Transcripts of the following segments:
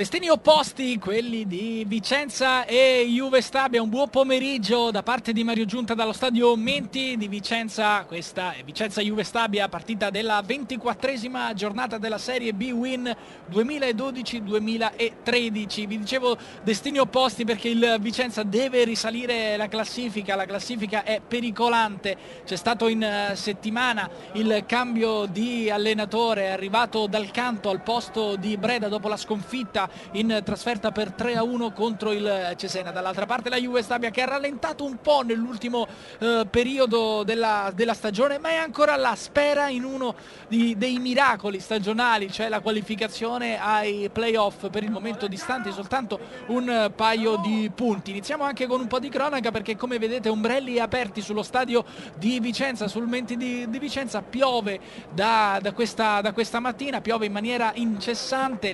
Destini opposti, quelli di Vicenza e Juve Stabia. Un buon pomeriggio da parte di Mario Giunta dallo stadio Menti di Vicenza. Questa è Vicenza-Juve Stabia, partita della 24esima giornata della Serie B Win 2012-2013. Vi dicevo destini opposti perché il Vicenza deve risalire la classifica è pericolante. C'è stato in settimana il cambio di allenatore, è arrivato Dal Canto al posto di Breda dopo la sconfitta in trasferta per 3-1 contro il Cesena. Dall'altra parte la Juve Stabia, che ha rallentato un po' nell'ultimo periodo della stagione, ma è ancora là, spera in uno dei miracoli stagionali, cioè la qualificazione ai playoff, per il momento distanti soltanto un paio di punti. Iniziamo anche con un po' di cronaca perché, come vedete, ombrelli aperti sullo stadio di Vicenza, sul Menti di Vicenza. Piove da questa mattina, piove in maniera incessante,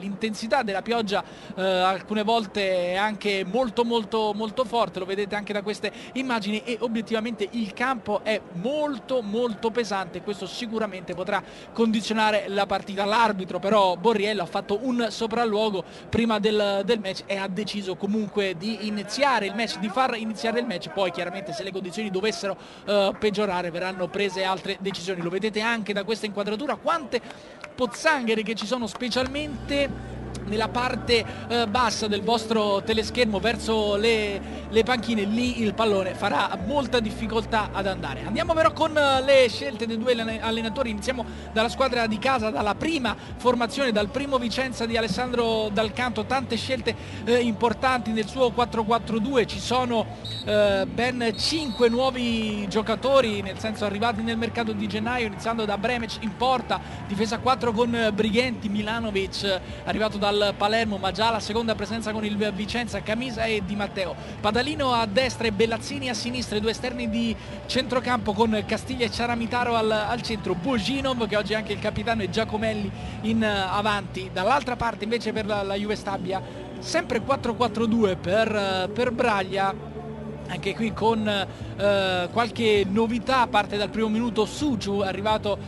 l'intensità della pioggia alcune volte anche molto forte, lo vedete anche da queste immagini, e obiettivamente il campo è molto pesante. Questo sicuramente potrà condizionare la partita. L'arbitro però, Borriello, ha fatto un sopralluogo prima del match e ha deciso comunque di iniziare il match, di far iniziare il match. Poi chiaramente, se le condizioni dovessero peggiorare, verranno prese altre decisioni. Lo vedete anche da questa inquadratura quante pozzanghere che ci sono, specialmente nella parte bassa del vostro teleschermo, verso le panchine. Lì il pallone farà molta difficoltà ad andare. Andiamo però con le scelte dei due allenatori. Iniziamo dalla squadra di casa, dalla prima formazione, dal primo Vicenza di Alessandro Dal Canto. Tante scelte importanti nel suo 4-4-2. Ci sono ben 5 nuovi giocatori, nel senso arrivati nel mercato di gennaio, iniziando da Bremec in porta, difesa 4 con Brighenti, Milanovic arrivato dal Palermo, ma già la seconda presenza con il Vicenza, Camisa e Di Matteo. Padalino a destra e Bellazzini a sinistra, i due esterni di centrocampo con Castiglia e Ciaramitaro al centro, Bojinov, che oggi è anche il capitano, e Giacomelli in avanti. Dall'altra parte invece per la Juve Stabia, sempre 4-4-2 per Braglia, anche qui con qualche novità. Parte dal primo minuto Suciu, arrivato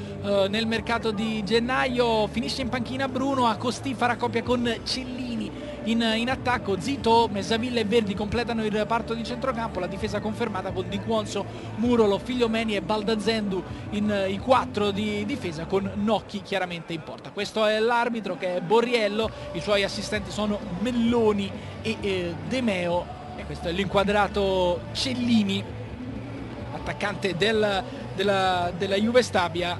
nel mercato di gennaio, finisce in panchina Bruno. Acostì farà coppia con Cellini in attacco, Zito, Mezzavilla e Verdi completano il reparto di centrocampo. La difesa confermata con Dicuonzo, Murolo, Figliomeni e Baldanzeddu i 4 di difesa, con Nocchi chiaramente in porta. Questo è l'arbitro, che è Borriello, i suoi assistenti sono Melloni e De Meo. E questo è l'inquadrato Cellini, attaccante della Juve Stabia,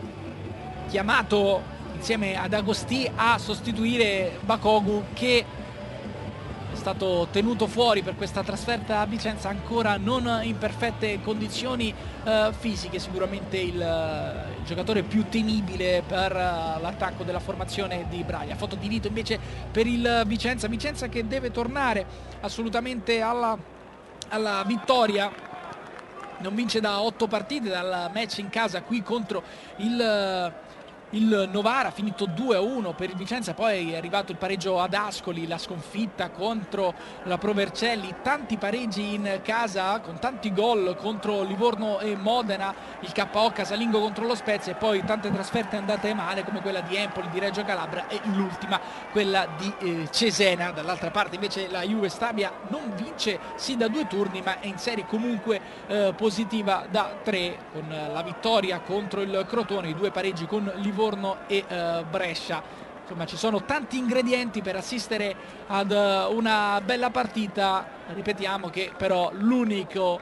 chiamato insieme ad Acostì a sostituire Bakogu, che è stato tenuto fuori per questa trasferta a Vicenza, ancora non in perfette condizioni fisiche. Sicuramente il giocatore più temibile per l'attacco della formazione di Braglia. Foto di Vito invece per il Vicenza che deve tornare assolutamente alla vittoria. Non vince da 8 partite, dal match in casa qui contro il Novara, finito 2-1 per il Vicenza. Poi è arrivato il pareggio ad Ascoli, la sconfitta contro la Pro Vercelli, tanti pareggi in casa con tanti gol contro Livorno e Modena, il KO casalingo contro lo Spezia, e poi tante trasferte andate male come quella di Empoli, di Reggio Calabria e l'ultima, quella di Cesena. Dall'altra parte invece la Juve Stabia non vince sì da 2 turni, ma è in serie comunque positiva da 3, con la vittoria contro il Crotone, i 2 pareggi con Livorno e Brescia. Insomma, ci sono tanti ingredienti per assistere ad una bella partita. Ripetiamo che però l'unico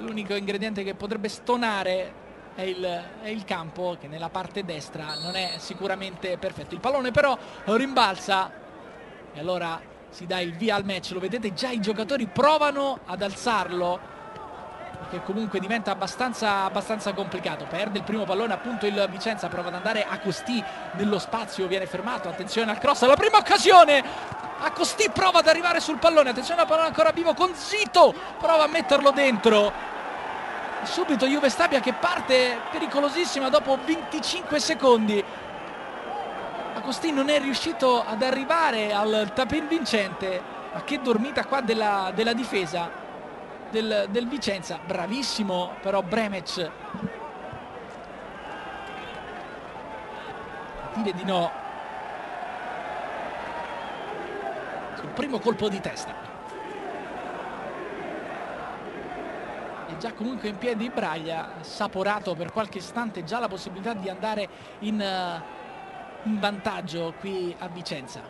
ingrediente che potrebbe stonare è il campo, che nella parte destra non è sicuramente perfetto. Il pallone però rimbalza e allora si dà il via al match. Lo vedete già, i giocatori provano ad alzarlo, che comunque diventa abbastanza complicato. Perde il primo pallone appunto il Vicenza, prova ad andare Acostì nello spazio, viene fermato. Attenzione al cross, alla prima occasione Acostì prova ad arrivare sul pallone, attenzione al pallone ancora vivo con Zito, prova a metterlo dentro. Subito Juve Stabia che parte pericolosissima dopo 25 secondi. Acostì non è riuscito ad arrivare al tapin vincente, ma che dormita qua della difesa del Vicenza. Bravissimo però Bremec a dire di no, primo colpo di testa. E già comunque in piedi Braglia, saporato per qualche istante già la possibilità di andare in vantaggio qui a Vicenza.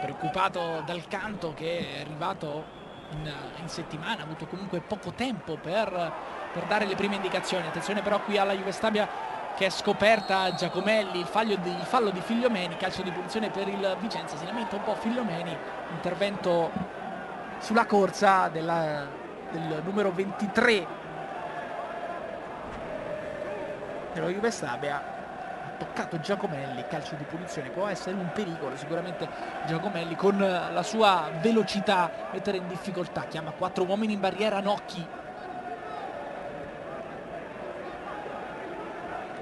Preoccupato Dal Canto, che è arrivato in settimana, ha avuto comunque poco tempo per dare le prime indicazioni. Attenzione però qui alla Juve Stabia che è scoperta. Giacomelli, il fallo di Figliomeni, calcio di punizione per il Vicenza. Si lamenta un po' Figliomeni, intervento sulla corsa del numero 23 della Juve Stabia. Toccato Giacomelli, calcio di punizione, può essere un pericolo sicuramente Giacomelli, con la sua velocità mettere in difficoltà, chiama 4 uomini in barriera Nocchi.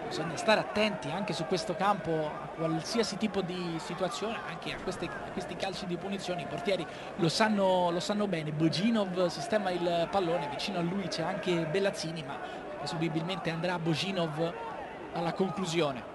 Bisogna stare attenti anche su questo campo a qualsiasi tipo di situazione, anche a questi calci di punizione, i portieri lo sanno bene. Bojinov sistema il pallone, vicino a lui c'è anche Bellazzini, ma presumibilmente andrà Bojinov alla conclusione.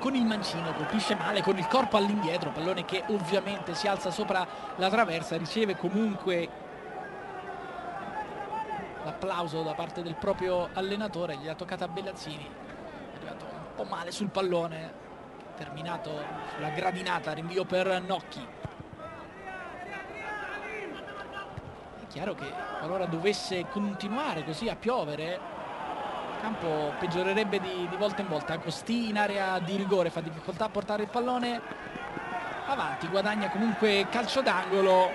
Con il mancino colpisce male, con il corpo all'indietro, pallone che ovviamente si alza sopra la traversa, riceve comunque l'applauso da parte del proprio allenatore, gli ha toccata Bellazzini, è arrivato un po' male sul pallone, terminato sulla gradinata, rinvio per Nocchi. È chiaro che qualora dovesse continuare così a piovere, campo peggiorerebbe di volta in volta. Acostì in area di rigore, fa difficoltà a portare il pallone avanti, guadagna comunque calcio d'angolo.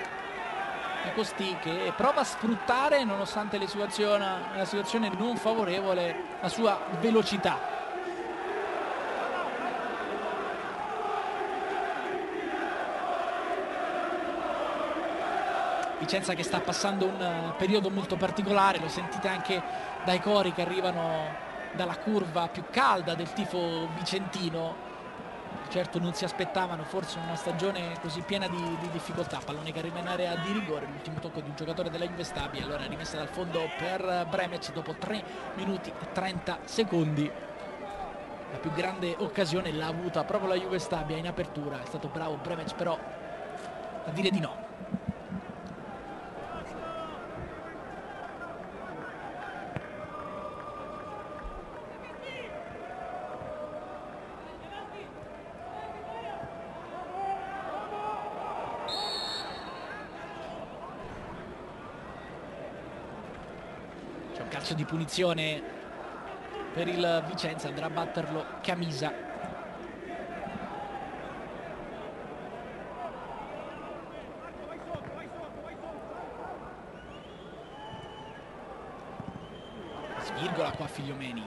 Acostì che prova a sfruttare, nonostante la situazione non favorevole, la sua velocità. Vicenza che sta passando un periodo molto particolare, lo sentite anche dai cori che arrivano dalla curva più calda del tifo vicentino. Certo non si aspettavano forse una stagione così piena di difficoltà. Pallone che arriva in area di rigore, l'ultimo tocco di un giocatore della Juve Stabia, allora rimessa dal fondo per Bremec dopo 3 minuti e 30 secondi. La più grande occasione l'ha avuta proprio la Juve Stabia in apertura, è stato bravo Bremec però a dire di no. Calcio di punizione per il Vicenza, andrà a batterlo Camisa. Svirgola qua Figliomeni,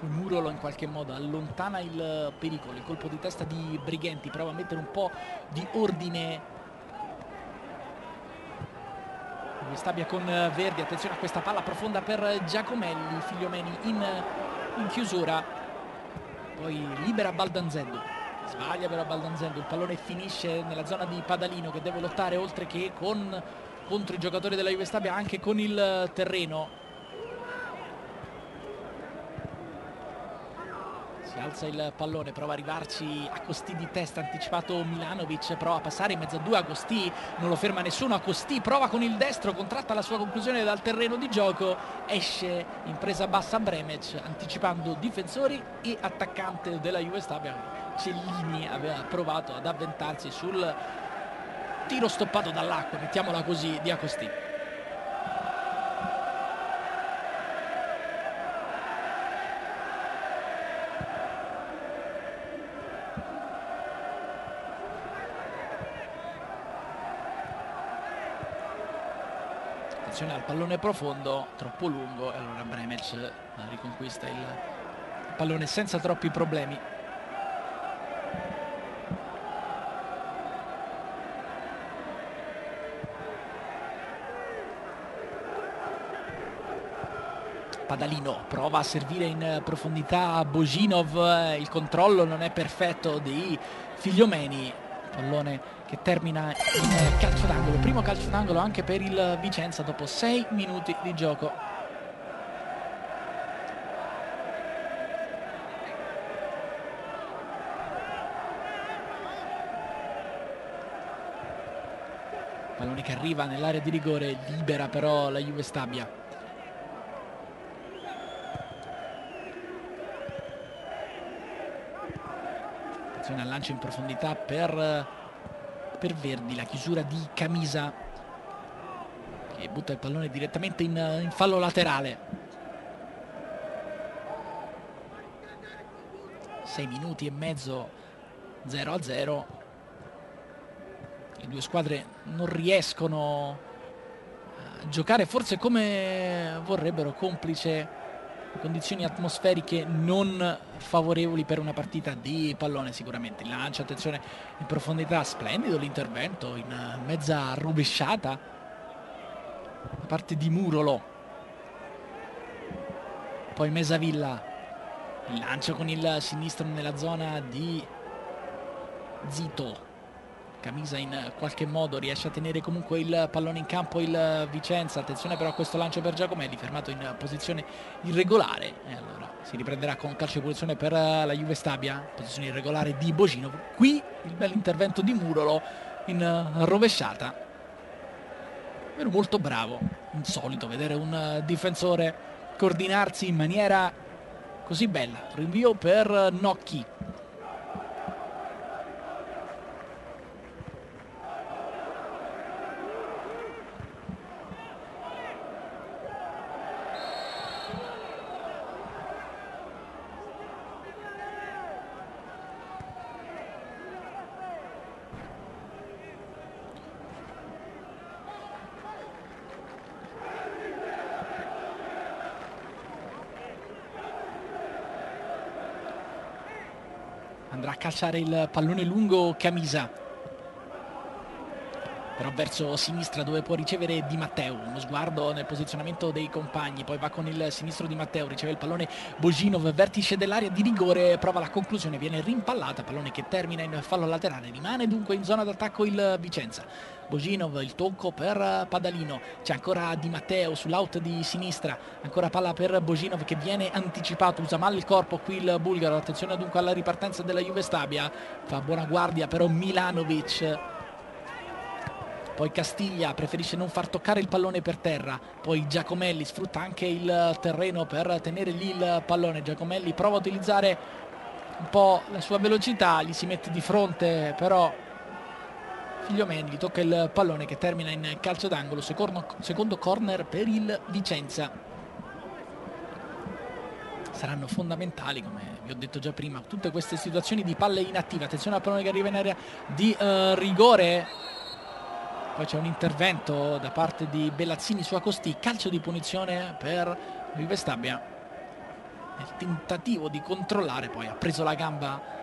Murolo in qualche modo allontana il pericolo, il colpo di testa di Brighenti, prova a mettere un po' di ordine Stabia con Verdi, attenzione a questa palla profonda per Giacomelli. Figliomeni in chiusura, poi libera Baldanzeddu, sbaglia però Baldanzeddu, il pallone finisce nella zona di Padalino che deve lottare, oltre che contro i giocatori della Juve Stabia anche con il terreno. Si alza il pallone, prova a arrivarci Acostì di testa, anticipato Milanovic, prova a passare in mezzo a due Acostì, non lo ferma nessuno. Acostì prova con il destro, contratta la sua conclusione dal terreno di gioco, esce in presa bassa Bremec, anticipando difensori e attaccante della Juve Stabia. Cellini aveva provato ad avventarsi sul tiro stoppato dall'acqua, mettiamola così, di Acostì. Al pallone profondo, troppo lungo, e allora Bremec riconquista il pallone senza troppi problemi. Padalino prova a servire in profondità a Bojinov, il controllo non è perfetto di Figliomeni, pallone che termina in calcio d'angolo, primo calcio d'angolo anche per il Vicenza dopo 6 minuti di gioco. Pallone che arriva nell'area di rigore, libera però la Juve Stabia. Attenzione al lancio in profondità per Verdi, la chiusura di Camisa che butta il pallone direttamente in fallo laterale. 6 minuti e mezzo, 0-0. Le due squadre non riescono a giocare forse come vorrebbero, complice condizioni atmosferiche non favorevoli per una partita di pallone. Sicuramente il lancio, attenzione in profondità, splendido l'intervento in mezza rovesciata da parte di Murolo, poi Mezzavilla, il lancio con il sinistro nella zona di Zito. Camisa in qualche modo riesce a tenere comunque il pallone in campo il Vicenza. Attenzione però a questo lancio per Giacomelli, fermato in posizione irregolare, e allora si riprenderà con calcio di punizione per la Juve Stabia. Posizione irregolare di Bojinov, qui il bel intervento di Murolo in rovesciata, vero, molto bravo, insolito vedere un difensore coordinarsi in maniera così bella. Rinvio per Nocchi, andrà a calciare il pallone lungo Camisa, però verso sinistra dove può ricevere Di Matteo, uno sguardo nel posizionamento dei compagni, poi va con il sinistro Di Matteo, riceve il pallone Bojinov, vertice dell'area di rigore, prova la conclusione, viene rimpallata, pallone che termina in fallo laterale, rimane dunque in zona d'attacco il Vicenza. Bojinov, il tocco per Padalino, c'è ancora Di Matteo sull'out di sinistra, ancora palla per Bojinov che viene anticipato, usa male il corpo qui il bulgaro. Attenzione dunque alla ripartenza della Juve Stabia, fa buona guardia però Milanovic, poi Castiglia preferisce non far toccare il pallone per terra, poi Giacomelli sfrutta anche il terreno per tenere lì il pallone. Giacomelli prova a utilizzare un po' la sua velocità, gli si mette di fronte però Figliomeni, tocca il pallone che termina in calcio d'angolo, secondo corner per il Vicenza. Saranno fondamentali, come vi ho detto già prima, tutte queste situazioni di palle inattive. Attenzione al pallone che arriva in area di rigore, poi c'è un intervento da parte di Bellazzini su Acostì, calcio di punizione per Juve Stabia nel tentativo di controllare, poi ha preso la gamba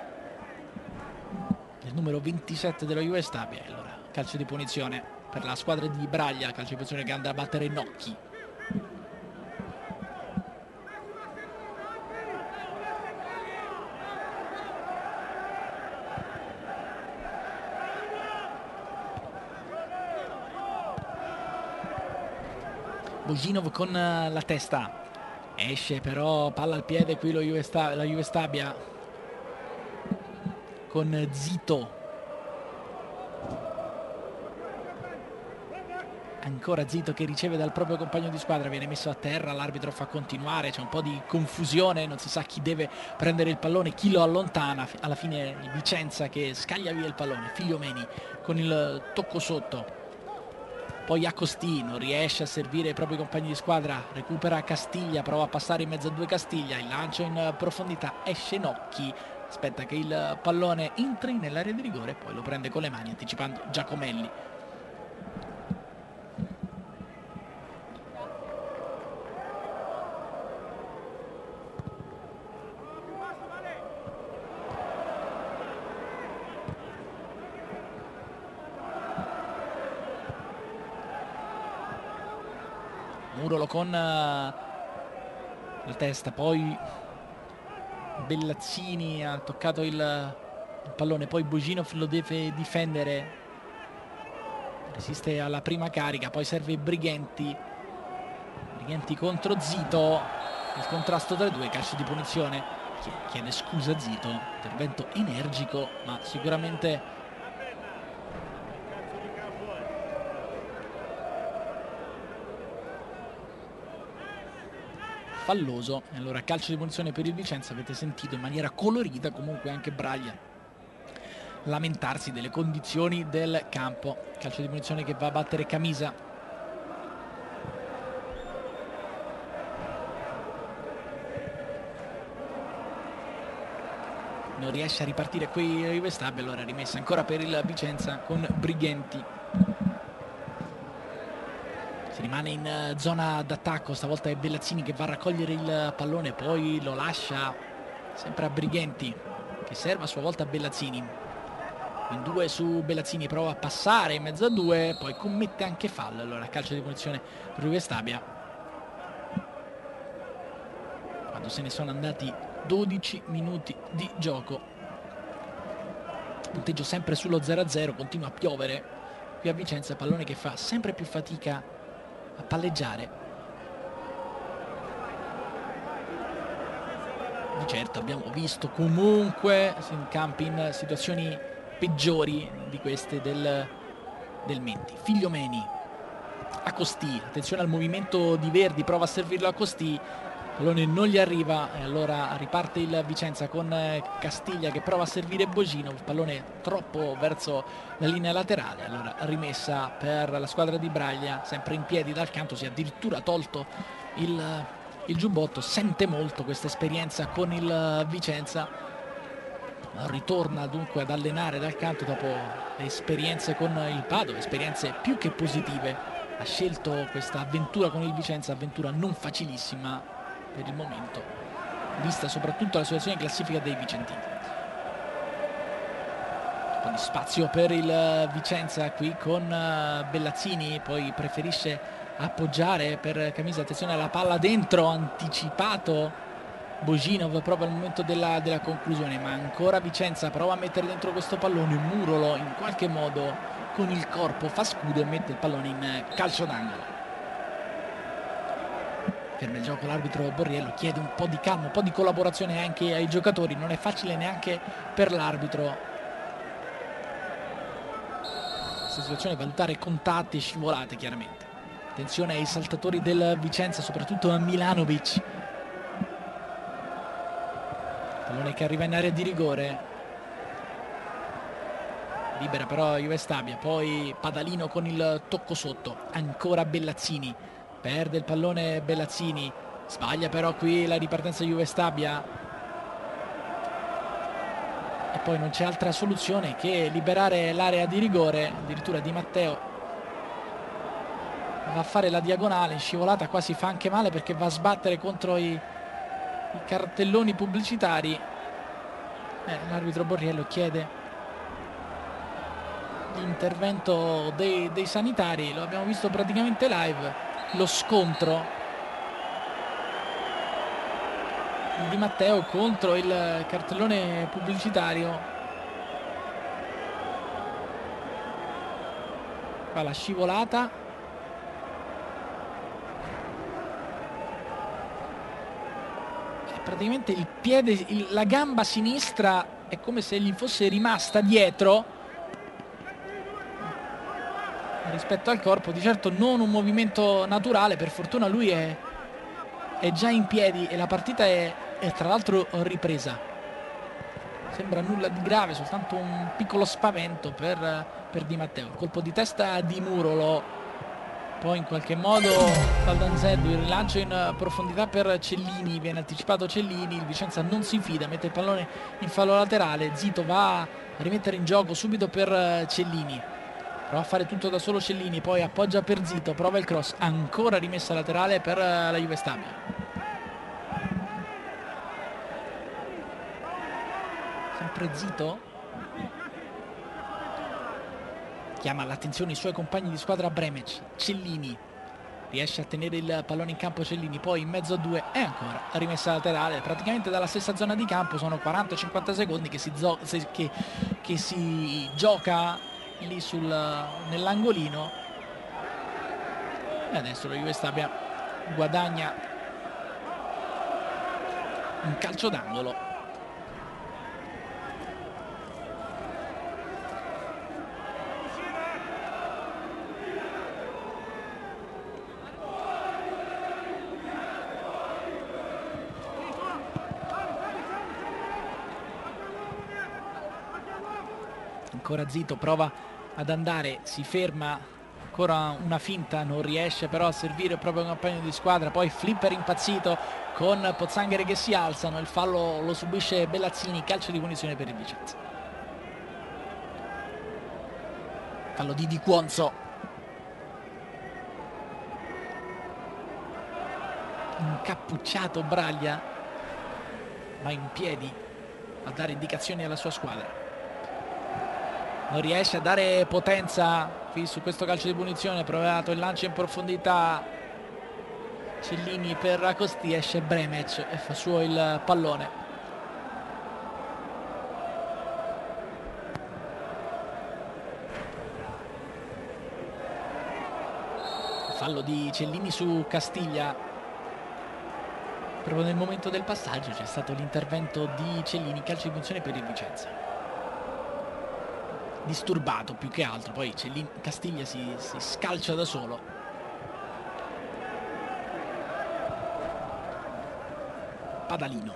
il numero 27 della Juve Stabia, allora calcio di punizione per la squadra di Braglia, calcio di punizione che andrà a battere Nocchi. Bojinov con la testa, esce però palla al piede qui la Juve Stabia con Zito, ancora Zito che riceve dal proprio compagno di squadra, viene messo a terra, l'arbitro fa continuare, c'è un po' di confusione, non si sa chi deve prendere il pallone, chi lo allontana, alla fine il Vicenza che scaglia via il pallone. Figliomeni con il tocco sotto, poi Acostì non riesce a servire i propri compagni di squadra, recupera Castiglia, prova a passare in mezzo a due Castiglia, il lancio in profondità, esce Nocchi, aspetta che il pallone entri nell'area di rigore, poi lo prende con le mani anticipando Giacomelli. Murolo con la testa, poi Bellazzini ha toccato il pallone, poi Bojinov lo deve difendere, resiste alla prima carica, poi serve Brighenti contro Zito, il contrasto tra i due, calcio di punizione, chiede scusa Zito, intervento energico ma sicuramente falloso. E allora calcio di punizione per il Vicenza. Avete sentito in maniera colorita comunque anche Braglia lamentarsi delle condizioni del campo. Calcio di punizione che va a battere Camisa. Non riesce a ripartire qui Juve Stabia, allora rimessa ancora per il Vicenza con Brighenti. Si rimane in zona d'attacco, stavolta è Bellazzini che va a raccogliere il pallone, poi lo lascia sempre a Brighenti che serve a sua volta a Bellazzini. In due su Bellazzini, prova a passare in mezzo a due, poi commette anche fallo. Allora calcio di punizione per Juve Stabia. Quando se ne sono andati 12 minuti di gioco, punteggio sempre sullo 0-0, continua a piovere qui a Vicenza, pallone che fa sempre più fatica a palleggiare. Di certo abbiamo visto comunque in campi in situazioni peggiori di queste del Menti. Figliomeni, Acostì, attenzione al movimento di Verdi, prova a servirlo Acostì, pallone non gli arriva e allora riparte il Vicenza con Castiglia che prova a servire Bojinov, pallone troppo verso la linea laterale, allora rimessa per la squadra di Braglia, sempre in piedi Dal Canto, si è addirittura tolto il giubbotto, sente molto questa esperienza con il Vicenza, ritorna dunque ad allenare Dal Canto dopo le esperienze con il Padova, esperienze più che positive, ha scelto questa avventura con il Vicenza, avventura non facilissima per il momento, vista soprattutto la situazione in classifica dei vicentini. Quindi spazio per il Vicenza qui con Bellazzini, poi preferisce appoggiare per Camisa, attenzione alla palla dentro, anticipato Bojinov proprio al momento della conclusione, ma ancora Vicenza prova a mettere dentro questo pallone, Murolo in qualche modo con il corpo fa scudo e mette il pallone in calcio d'angolo. Ferma il gioco l'arbitro Borriello, chiede un po' di calma, un po' di collaborazione anche ai giocatori, non è facile neanche per l'arbitro questa situazione, valutare contatti e scivolate chiaramente. Attenzione ai saltatori del Vicenza, soprattutto a Milanovic, pallone che arriva in area di rigore, libera però Juve Stabia, poi Padalino con il tocco sotto, ancora Bellazzini, perde il pallone Bellazzini, sbaglia però qui la ripartenza Juve Stabia e poi non c'è altra soluzione che liberare l'area di rigore, addirittura Di Matteo va a fare la diagonale in scivolata, qua si fa anche male perché va a sbattere contro i cartelloni pubblicitari. L'arbitro Borriello chiede l'intervento dei sanitari, lo abbiamo visto praticamente live lo scontro di Matteo contro il cartellone pubblicitario, qua la scivolata, e praticamente il piede, la gamba sinistra è come se gli fosse rimasta dietro rispetto al corpo, di certo non un movimento naturale, per fortuna lui è già in piedi e la partita è tra l'altro ripresa, sembra nulla di grave, soltanto un piccolo spavento per Di Matteo, colpo di testa di Murolo, poi in qualche modo Baldanzeddu, il rilancio in profondità per Cellini, viene anticipato Cellini, il Vicenza non si fida, mette il pallone in fallo laterale, Zito va a rimettere in gioco subito per Cellini, prova a fare tutto da solo Cellini, poi appoggia per Zito, prova il cross, ancora rimessa laterale per la Juve Stabia. Sempre Zito chiama l'attenzione i suoi compagni di squadra, Bremec, Cellini, riesce a tenere il pallone in campo Cellini, poi in mezzo a due e ancora rimessa laterale, praticamente dalla stessa zona di campo. Sono 40-50 secondi che si gioca lì nell'angolino, e adesso la Juve Stabia guadagna un calcio d'angolo. Ancora Zito prova ad andare, si ferma, ancora una finta, non riesce però a servire il proprio compagno di squadra, poi flipper impazzito con pozzanghere che si alzano, il fallo lo subisce Bellazzini, calcio di punizione per il Vicenza. Fallo di Dicuonzo. Incappucciato Braglia, ma in piedi a dare indicazioni alla sua squadra. Non riesce a dare potenza su questo calcio di punizione, provato il lancio in profondità Cellini per Acostì, esce Bremec e fa suo il pallone. Fallo di Cellini su Castiglia, proprio nel momento del passaggio c'è stato l'intervento di Cellini, calcio di punizione per il Vicenza. Disturbato più che altro, poi Cellini, Castiglia si scalcia da solo. Padalino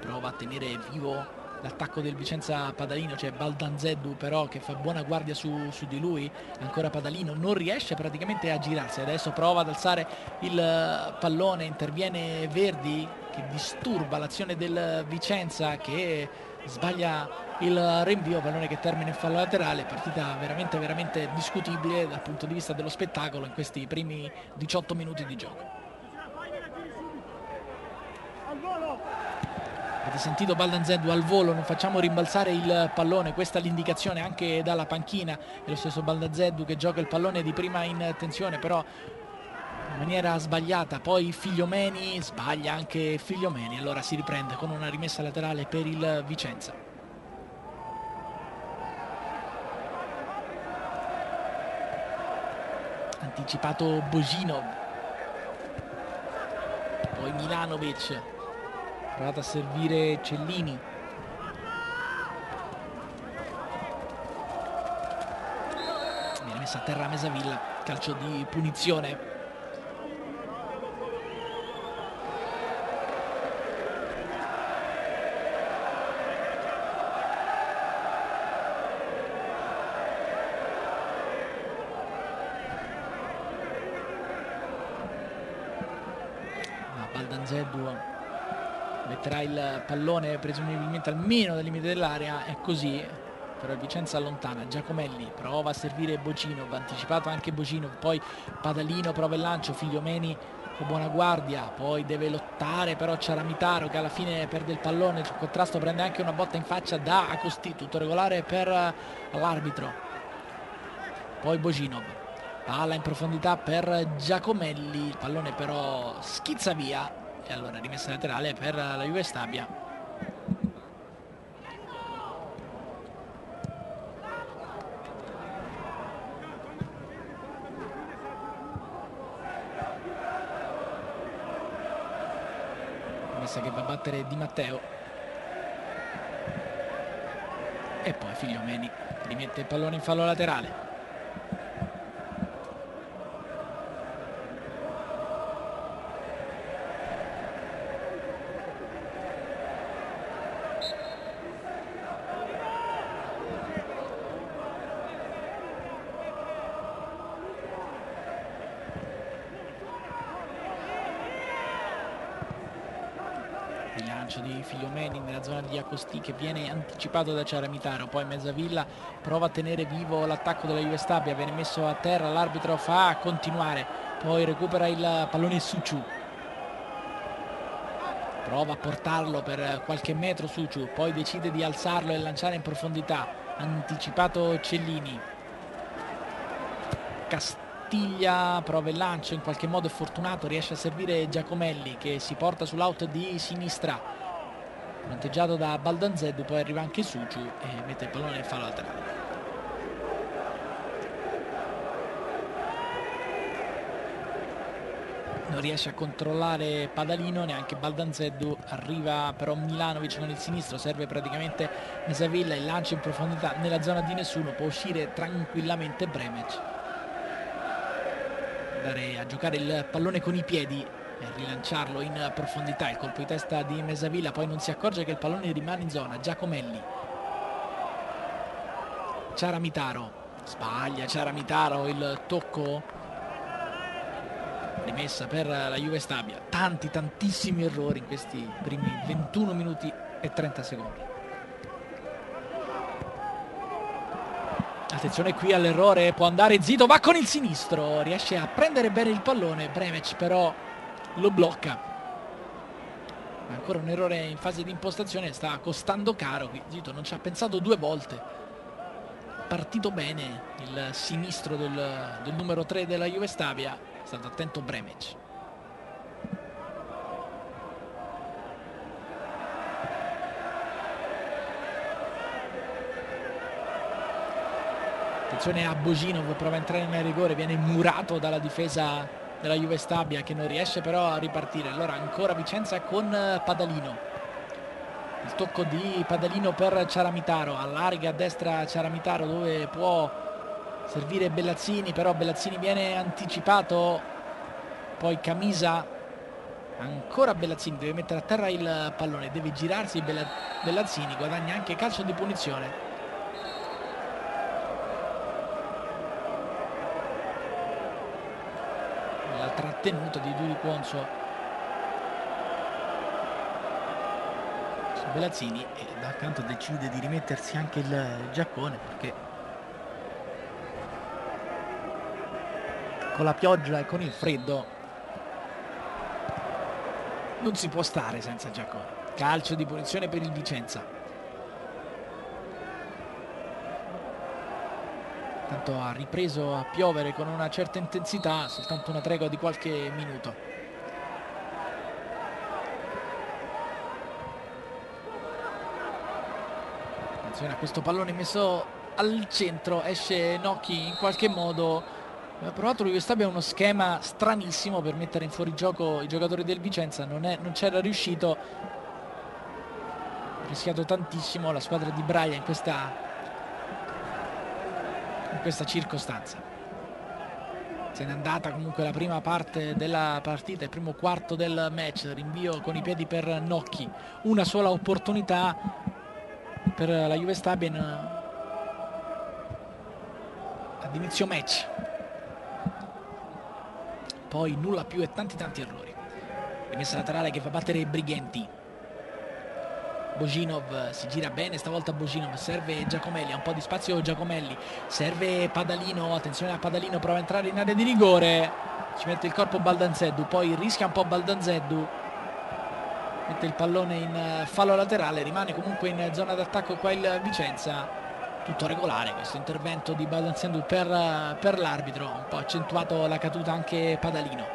prova a tenere vivo l'attacco del Vicenza. Padalino, c'è Baldanzeddu però che fa buona guardia su di lui. Ancora Padalino, non riesce praticamente a girarsi, adesso prova ad alzare il pallone, interviene Verdi che disturba l'azione del Vicenza che sbaglia il rinvio, pallone che termina in fallo laterale. Partita veramente discutibile dal punto di vista dello spettacolo in questi primi 18 minuti di gioco. Avete sentito Baldanzeddu al volo, non facciamo rimbalzare il pallone, questa è l'indicazione anche dalla panchina. È lo stesso Baldanzeddu che gioca il pallone di prima intenzione però in maniera sbagliata, poi Figliomeni, sbaglia anche Figliomeni, allora si riprende con una rimessa laterale per il Vicenza. Anticipato Bojinov, poi Milanovic, provato a servire Cellini, viene messa a terra Mezzavilla, calcio di punizione. Baldanzeddu metterà il pallone presumibilmente al meno dal limite dell'area, è così, però il Vicenza allontana. Giacomelli prova a servire Bojinov, anticipato anche Bojinov, poi Padalino prova il lancio, Figliomeni con buona guardia, poi deve lottare però Ciaramitaro che alla fine perde il pallone, il contrasto, prende anche una botta in faccia da Acostì, tutto regolare per l'arbitro. Poi Bojinov, palla in profondità per Giacomelli, il pallone però schizza via e allora rimessa laterale per la Juve Stabia. Messa che va a battere Di Matteo e poi Figliomeni rimette il pallone in fallo laterale. Di Figliomeni nella zona di Acostì che viene anticipato da Ciaramitaro, poi Mezzavilla prova a tenere vivo l'attacco della Juve Stabia, viene messo a terra, l'arbitro fa continuare, poi recupera il pallone Suciu, prova a portarlo per qualche metro Suciu, poi decide di alzarlo e lanciare in profondità, anticipato Cellini. Castiglia Castiglia prova il lancio, in qualche modo è fortunato, riesce a servire Giacomelli che si porta sull'out di sinistra, fronteggiato da Baldanzeddu, poi arriva anche Suciu e mette il pallone nel fallo laterale. Non riesce a controllare Padalino, neanche Baldanzeddu, arriva però Milanovic con il sinistro, serve praticamente Mezzavilla, il lancio in profondità nella zona di nessuno, può uscire tranquillamente Bremec, andare a giocare il pallone con i piedi e rilanciarlo in profondità. Il colpo di testa di Mezzavilla, poi non si accorge che il pallone rimane in zona. Giacomelli, Ciaramitaro, sbaglia Ciaramitaro il tocco. Rimessa per la Juve Stabia. Tantissimi errori in questi primi 21 minuti e 30 secondi. Attenzione qui all'errore, può andare Zito, va con il sinistro, riesce a prendere bene il pallone, Bremec però lo blocca. Ancora un errore in fase di impostazione, sta costando caro qui. Zito non ci ha pensato due volte. Partito bene il sinistro del numero 3 della Juve Stabia. Stato attento Bremec. Attenzione a Bojinov, prova a entrare nel rigore, viene murato dalla difesa della Juve Stabia che non riesce però a ripartire. Allora ancora Vicenza con Padalino. Il tocco di Padalino per Ciaramitaro, allarga a destra Ciaramitaro dove può servire Bellazzini, però Bellazzini viene anticipato, poi Camisa, ancora Bellazzini, deve mettere a terra il pallone, deve girarsi Bellazzini, guadagna anche calcio di punizione. La trattenuta di Dicuonzo su Bellazzini, e Dal Canto decide di rimettersi anche il giaccone perché con la pioggia e con il freddo non si può stare senza giaccone. Calcio di punizione per il Vicenza. Tanto ha ripreso a piovere con una certa intensità, soltanto una tregua di qualche minuto. Attenzione a questo pallone messo al centro, esce Nocchi in qualche modo. Ha provato lui, Stabia, uno schema stranissimo per mettere in fuorigioco i giocatori del Vicenza, non c'era riuscito, ha rischiato tantissimo la squadra di Braglia in questa circostanza. Se n'è andata comunque la prima parte della partita, il primo quarto del match, rinvio con i piedi per Nocchi, una sola opportunità per la Juve Stabia ad inizio match. Poi nulla più e tanti errori. Rimessa laterale che fa battere Brighenti. Bojinov si gira bene, stavolta Bojinov, serve Giacomelli, ha un po' di spazio Giacomelli, serve Padalino, attenzione a Padalino, prova a entrare in area di rigore, ci mette il corpo Baldanzeddu, poi rischia un po' Baldanzeddu, mette il pallone in fallo laterale, rimane comunque in zona d'attacco qua il Vicenza. Tutto regolare questo intervento di Baldanzeddu per l'arbitro, un po' accentuato la caduta anche Padalino,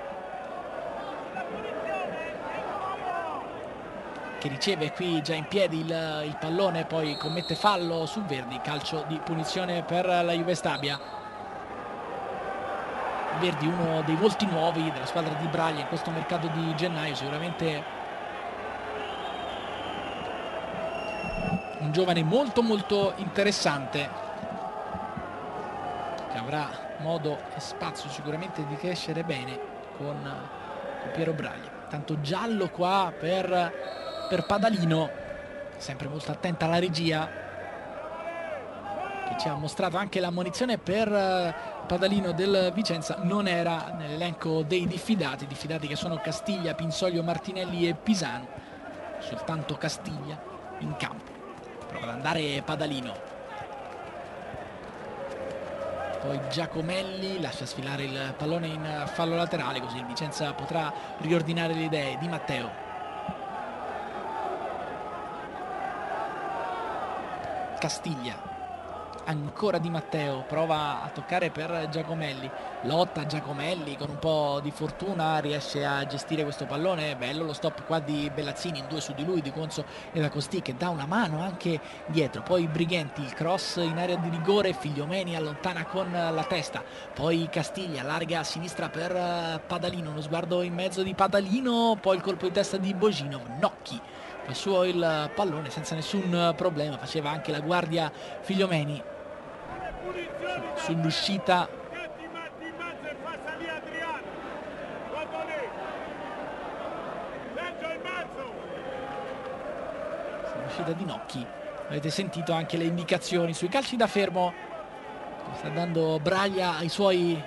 che riceve qui già in piedi il pallone, poi commette fallo su Verdi, calcio di punizione per la Juve Stabia. Verdi, uno dei volti nuovi della squadra di Braglia in questo mercato di gennaio, sicuramente un giovane molto interessante che avrà modo e spazio sicuramente di crescere bene con Piero Braglia. Tanto giallo qua per Padalino, sempre molto attenta alla regia, che ci ha mostrato anche l'ammonizione per Padalino del Vicenza. Non era nell'elenco dei diffidati che sono Castiglia, Pinsoglio, Martinelli e Pisano, soltanto Castiglia in campo. Prova ad andare Padalino, poi Giacomelli lascia sfilare il pallone in fallo laterale, così il Vicenza potrà riordinare le idee. Di Matteo, Castiglia, ancora Di Matteo, prova a toccare per Giacomelli, lotta Giacomelli, con un po' di fortuna riesce a gestire questo pallone. Bello lo stop qua di Bellazzini, in due su di lui Dicuonzo ed Acostì, che dà una mano anche dietro, poi Brighenti, il cross in area di rigore, Figliomeni allontana con la testa, poi Castiglia larga a sinistra per Padalino, uno sguardo in mezzo di Padalino, poi il colpo di testa di Bojinov, Nocchi fa suo il pallone senza nessun problema, faceva anche la guardia Figliomeni sull'uscita di Nocchi. Avete sentito anche le indicazioni sui calci da fermo che sta dando Braglia ai suoi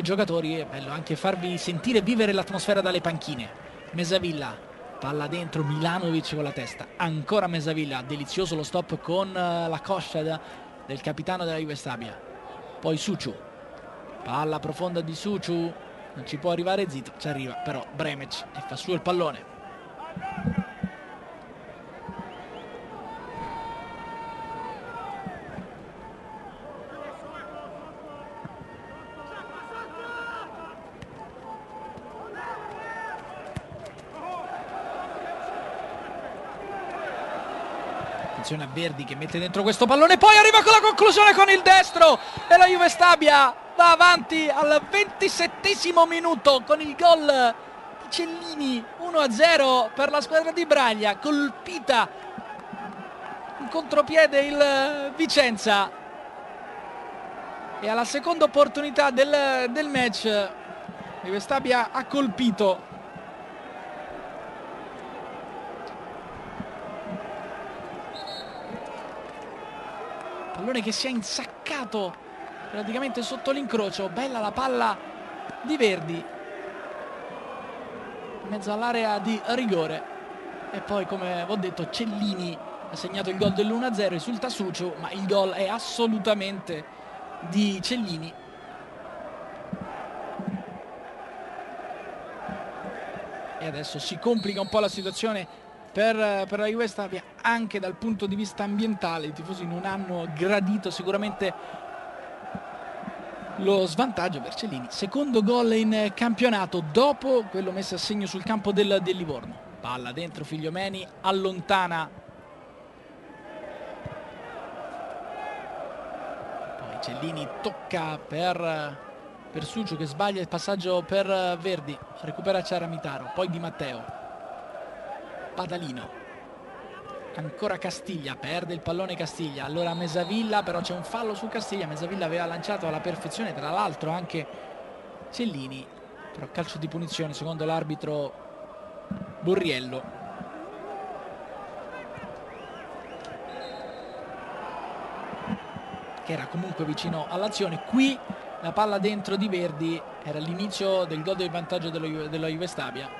giocatori. È bello anche farvi sentire e vivere l'atmosfera dalle panchine. Mezzavilla, palla dentro, Milanovic con la testa, ancora Mezzavilla, delizioso lo stop con la coscia del capitano della Juve Stabia, poi Suciu, palla profonda di Suciu, non ci può arrivare Zito, ci arriva però Bremec e fa suo il pallone. Attenzione a Verdi che mette dentro questo pallone, poi arriva con la conclusione con il destro e la Juve Stabia va avanti al 27° minuto con il gol di Cellini, 1-0 per la squadra di Braglia. Colpita in contropiede il Vicenza e alla seconda opportunità del match la Juve Stabia ha colpito. Pallone che si è insaccato praticamente sotto l'incrocio, bella la palla di Verdi in mezzo all'area di rigore e poi, come ho detto, Cellini ha segnato il gol dell'1-0, risulta Suciu, ma il gol è assolutamente di Cellini. E adesso si complica un po' la situazione Per la Juve Stabia anche dal punto di vista ambientale. I tifosi non hanno gradito sicuramente lo svantaggio per Cellini, secondo gol in campionato dopo quello messo a segno sul campo del Livorno. Palla dentro, Figliomeni allontana, poi Cellini tocca per Suciu che sbaglia il passaggio per Verdi, recupera Ciaramitaro, poi Di Matteo, Padalino, ancora Castiglia, perde il pallone Castiglia, allora Mezzavilla, però c'è un fallo su Castiglia. Mezzavilla aveva lanciato alla perfezione tra l'altro anche Cellini, però calcio di punizione secondo l'arbitro Borriello. Che era comunque vicino all'azione. Qui la palla dentro di Verdi, era l'inizio del gol del vantaggio della Juve Stabia.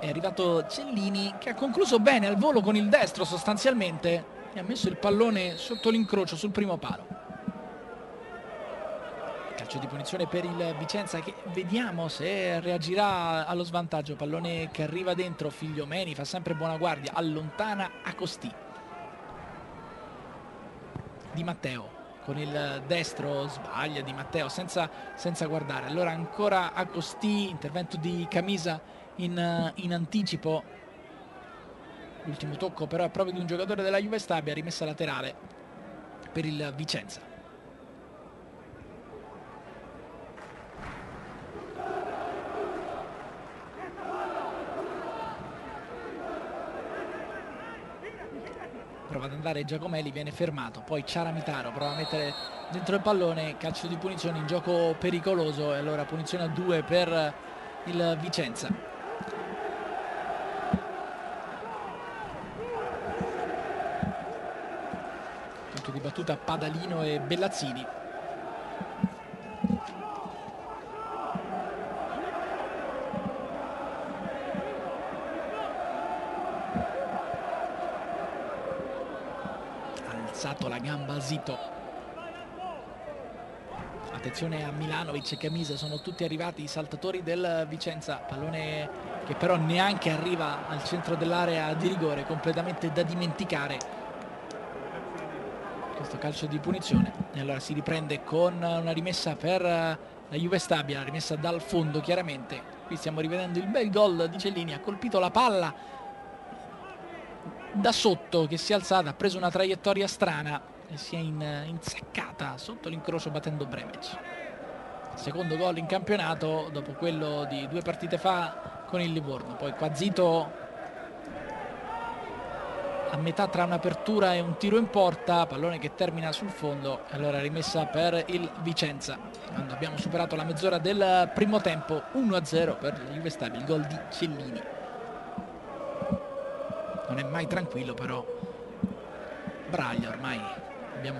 È arrivato Cellini che ha concluso bene al volo con il destro sostanzialmente e ha messo il pallone sotto l'incrocio sul primo palo. Calcio di punizione per il Vicenza, che vediamo se reagirà allo svantaggio. Pallone che arriva dentro, Figliomeni fa sempre buona guardia, allontana Acostì. Di Matteo con il destro sbaglia, Di Matteo senza guardare, allora ancora Acostì, intervento di Camisa in anticipo, l'ultimo tocco però è proprio di un giocatore della Juve Stabia, rimessa laterale per il Vicenza. Prova ad andare Giacomelli, viene fermato, poi Ciaramitaro prova a mettere dentro il pallone, calcio di punizione in gioco pericoloso e allora punizione a 2 per il Vicenza. Di battuta Padalino e Bellazzini. Ha alzato la gamba Zito. Attenzione a Milanovic e Camisa, sono tutti arrivati i saltatori del Vicenza. Pallone che però neanche arriva al centro dell'area di rigore, completamente da dimenticare. questo calcio di punizione. E allora si riprende con una rimessa per la Juve Stabia, rimessa dal fondo chiaramente. Qui stiamo rivedendo il bel gol di Cellini, ha colpito la palla da sotto che si è alzata, ha preso una traiettoria strana e si è inseccata sotto l'incrocio battendo Bremec. Secondo gol in campionato dopo quello di 2 partite fa con il Livorno. Poi qua Zito a metà tra un'apertura e un tiro in porta, pallone che termina sul fondo. Allora rimessa per il Vicenza quando abbiamo superato la mezz'ora del primo tempo. 1-0 per la Juve Stabia, il gol di Cellini. Non è mai tranquillo però Braglia, ormai abbiamo,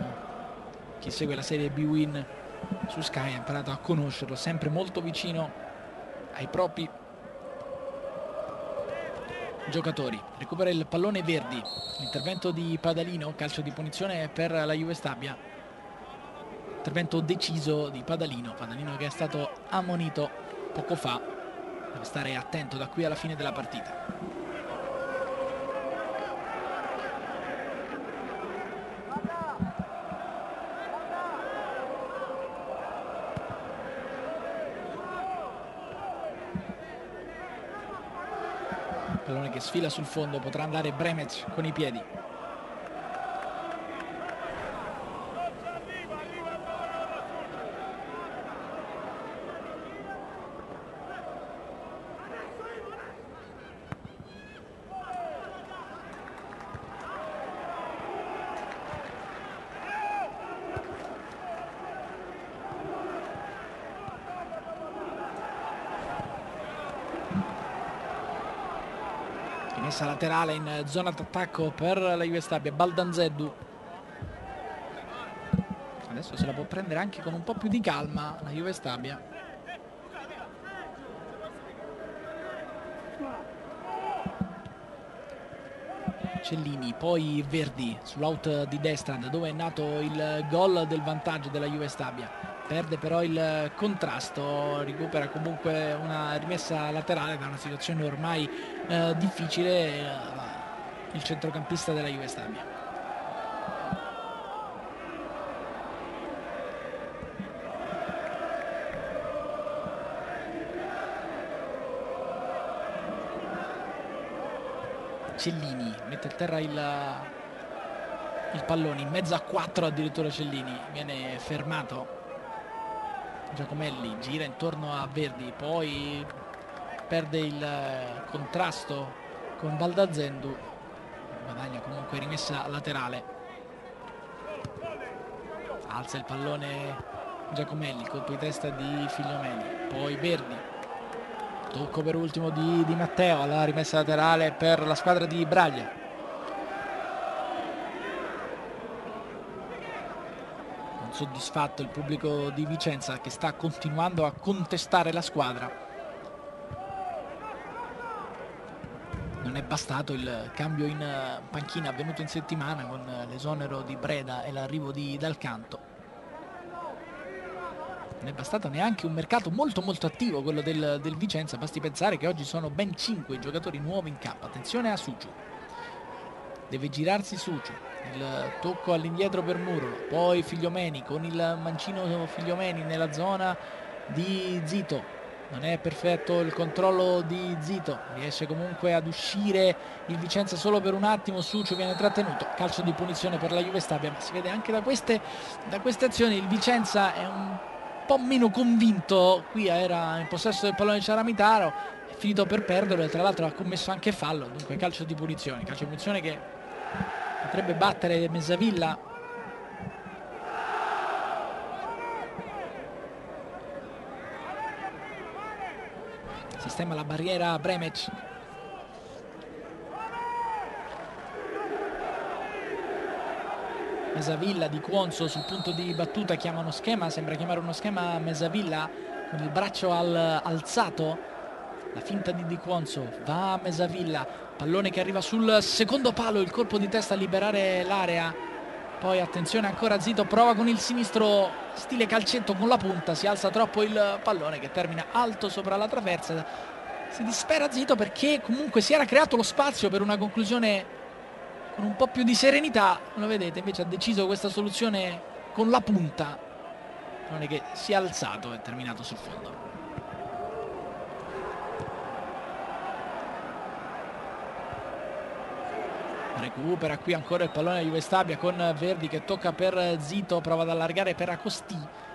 chi segue la serie B-Win su Sky ha imparato a conoscerlo, sempre molto vicino ai propri giocatori. Recupera il pallone Verdi, l'intervento di Padalino, calcio di punizione per la Juve Stabia, intervento deciso di Padalino che è stato ammonito poco fa, deve stare attento da qui alla fine della partita. Pallone che sfila sul fondo, potrà andare Bremec con i piedi. Messa laterale in zona d'attacco per la Juve Stabia, Baldanzeddu. Adesso se la può prendere anche con un po' più di calma la Juve Stabia. Cellini, poi Verdi sull'out di destra, da dove è nato il gol del vantaggio della Juve Stabia. Perde però il contrasto, recupera comunque una rimessa laterale da una situazione ormai difficile il centrocampista della Juve Stabia. Cellini mette a terra il pallone, in mezzo a 4 addirittura Cellini, viene fermato. Giacomelli gira intorno a Verdi, poi perde il contrasto con Baldanzeddu, guadagna comunque rimessa laterale, alza il pallone Giacomelli, colpo di testa di Figliomeni, poi Verdi, tocco per ultimo di Di Matteo, alla rimessa laterale per la squadra di Braglia. Soddisfatto il pubblico di Vicenza che sta continuando a contestare la squadra. Non è bastato il cambio in panchina avvenuto in settimana con l'esonero di Breda e l'arrivo di Dal Canto. Non è bastato neanche un mercato molto attivo quello del Vicenza, basti pensare che oggi sono ben 5 giocatori nuovi in campo. Attenzione a Suciu, deve girarsi Suciu, il tocco all'indietro per Murolo, poi Figliomeni con il mancino, Figliomeni nella zona di Zito, non è perfetto il controllo di Zito, riesce comunque ad uscire il Vicenza solo per un attimo, Suciu viene trattenuto, calcio di punizione per la Juve Stabia, ma si vede anche da queste azioni il Vicenza è un po' meno convinto, qui era in possesso del pallone Ciaramitaro, è finito per perderlo e tra l'altro ha commesso anche fallo, dunque calcio di punizione che potrebbe battere Mezzavilla. Sistema la barriera Bremec. Mezzavilla, Dicuonzo sul punto di battuta, chiama uno schema, sembra chiamare uno schema Mezzavilla con il braccio alzato. La finta di Dicuonzo, va a Mezzavilla, pallone che arriva sul secondo palo, il colpo di testa a liberare l'area, poi attenzione ancora Zito, prova con il sinistro stile calcetto con la punta, si alza troppo il pallone che termina alto sopra la traversa, si dispera Zito perché comunque si era creato lo spazio per una conclusione con un po' più di serenità, lo vedete, invece ha deciso questa soluzione con la punta, non è che si è alzato e terminato sul fondo. Recupera qui ancora il pallone Juve Stabia con Verdi che tocca per Zito, prova ad allargare per Acostì,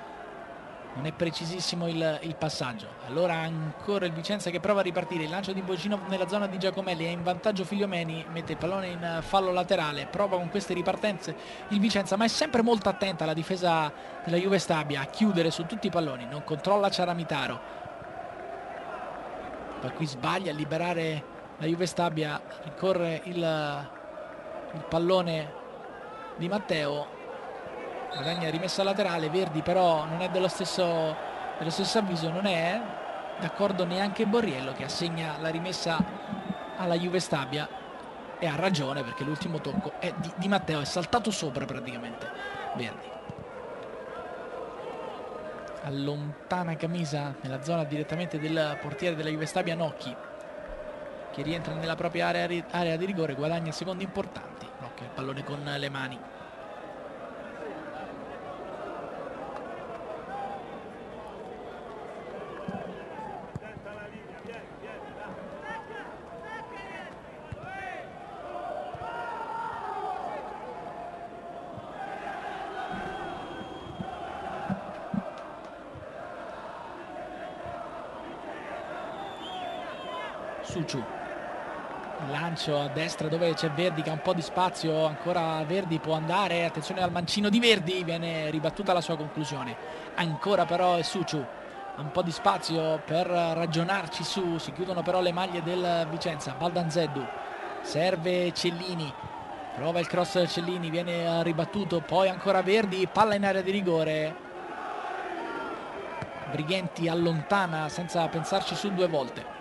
non è precisissimo il passaggio. Allora ancora il Vicenza che prova a ripartire, il lancio di Bojinov nella zona di Giacomelli, è in vantaggio Figliomeni, mette il pallone in fallo laterale, prova con queste ripartenze il Vicenza, ma è sempre molto attenta la difesa della Juve Stabia a chiudere su tutti i palloni, non controlla Ciaramitaro, poi qui sbaglia a liberare la Juve Stabia, ricorre il pallone di Matteo, guadagna rimessa laterale. Verdi però non è dello stesso avviso, non è d'accordo neanche Borriello, che assegna la rimessa alla Juve Stabia, e ha ragione perché l'ultimo tocco è di Matteo, è saltato sopra praticamente Verdi. Allontana Camisa nella zona direttamente del portiere della Juve Stabia, Nocchi, che rientra nella propria area di rigore, guadagna secondi importanti, blocca il pallone con le mani. Suciu, lancio a destra dove c'è Verdi che ha un po' di spazio, ancora Verdi può andare, attenzione al mancino di Verdi, viene ribattuta la sua conclusione, ancora però è Suciu, ha un po' di spazio per ragionarci su, si chiudono però le maglie del Vicenza. Baldanzeddu, serve Cellini, prova il cross Cellini, viene ribattuto, poi ancora Verdi, palla in area di rigore, Brighenti allontana senza pensarci su due volte.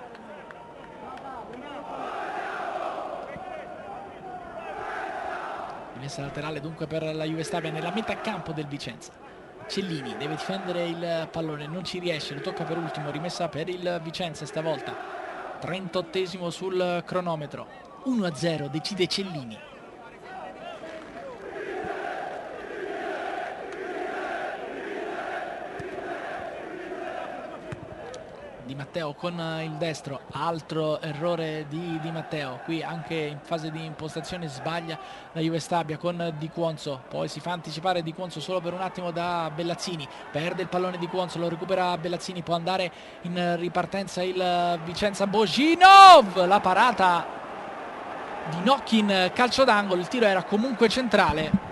Messa laterale dunque per la Juve Stabia nella metà campo del Vicenza. Cellini deve difendere il pallone, non ci riesce, lo tocca per ultimo, rimessa per il Vicenza stavolta, 38esimo sul cronometro, 1-0 decide Cellini. Di Matteo con il destro, altro errore di Matteo, qui anche in fase di impostazione sbaglia la Juve Stabia con Dicuonzo, poi si fa anticipare Dicuonzo solo per un attimo da Bellazzini, perde il pallone Dicuonzo, lo recupera Bellazzini, può andare in ripartenza il Vicenza. Bojinov, la parata di Nocchi in calcio d'angolo, il tiro era comunque centrale,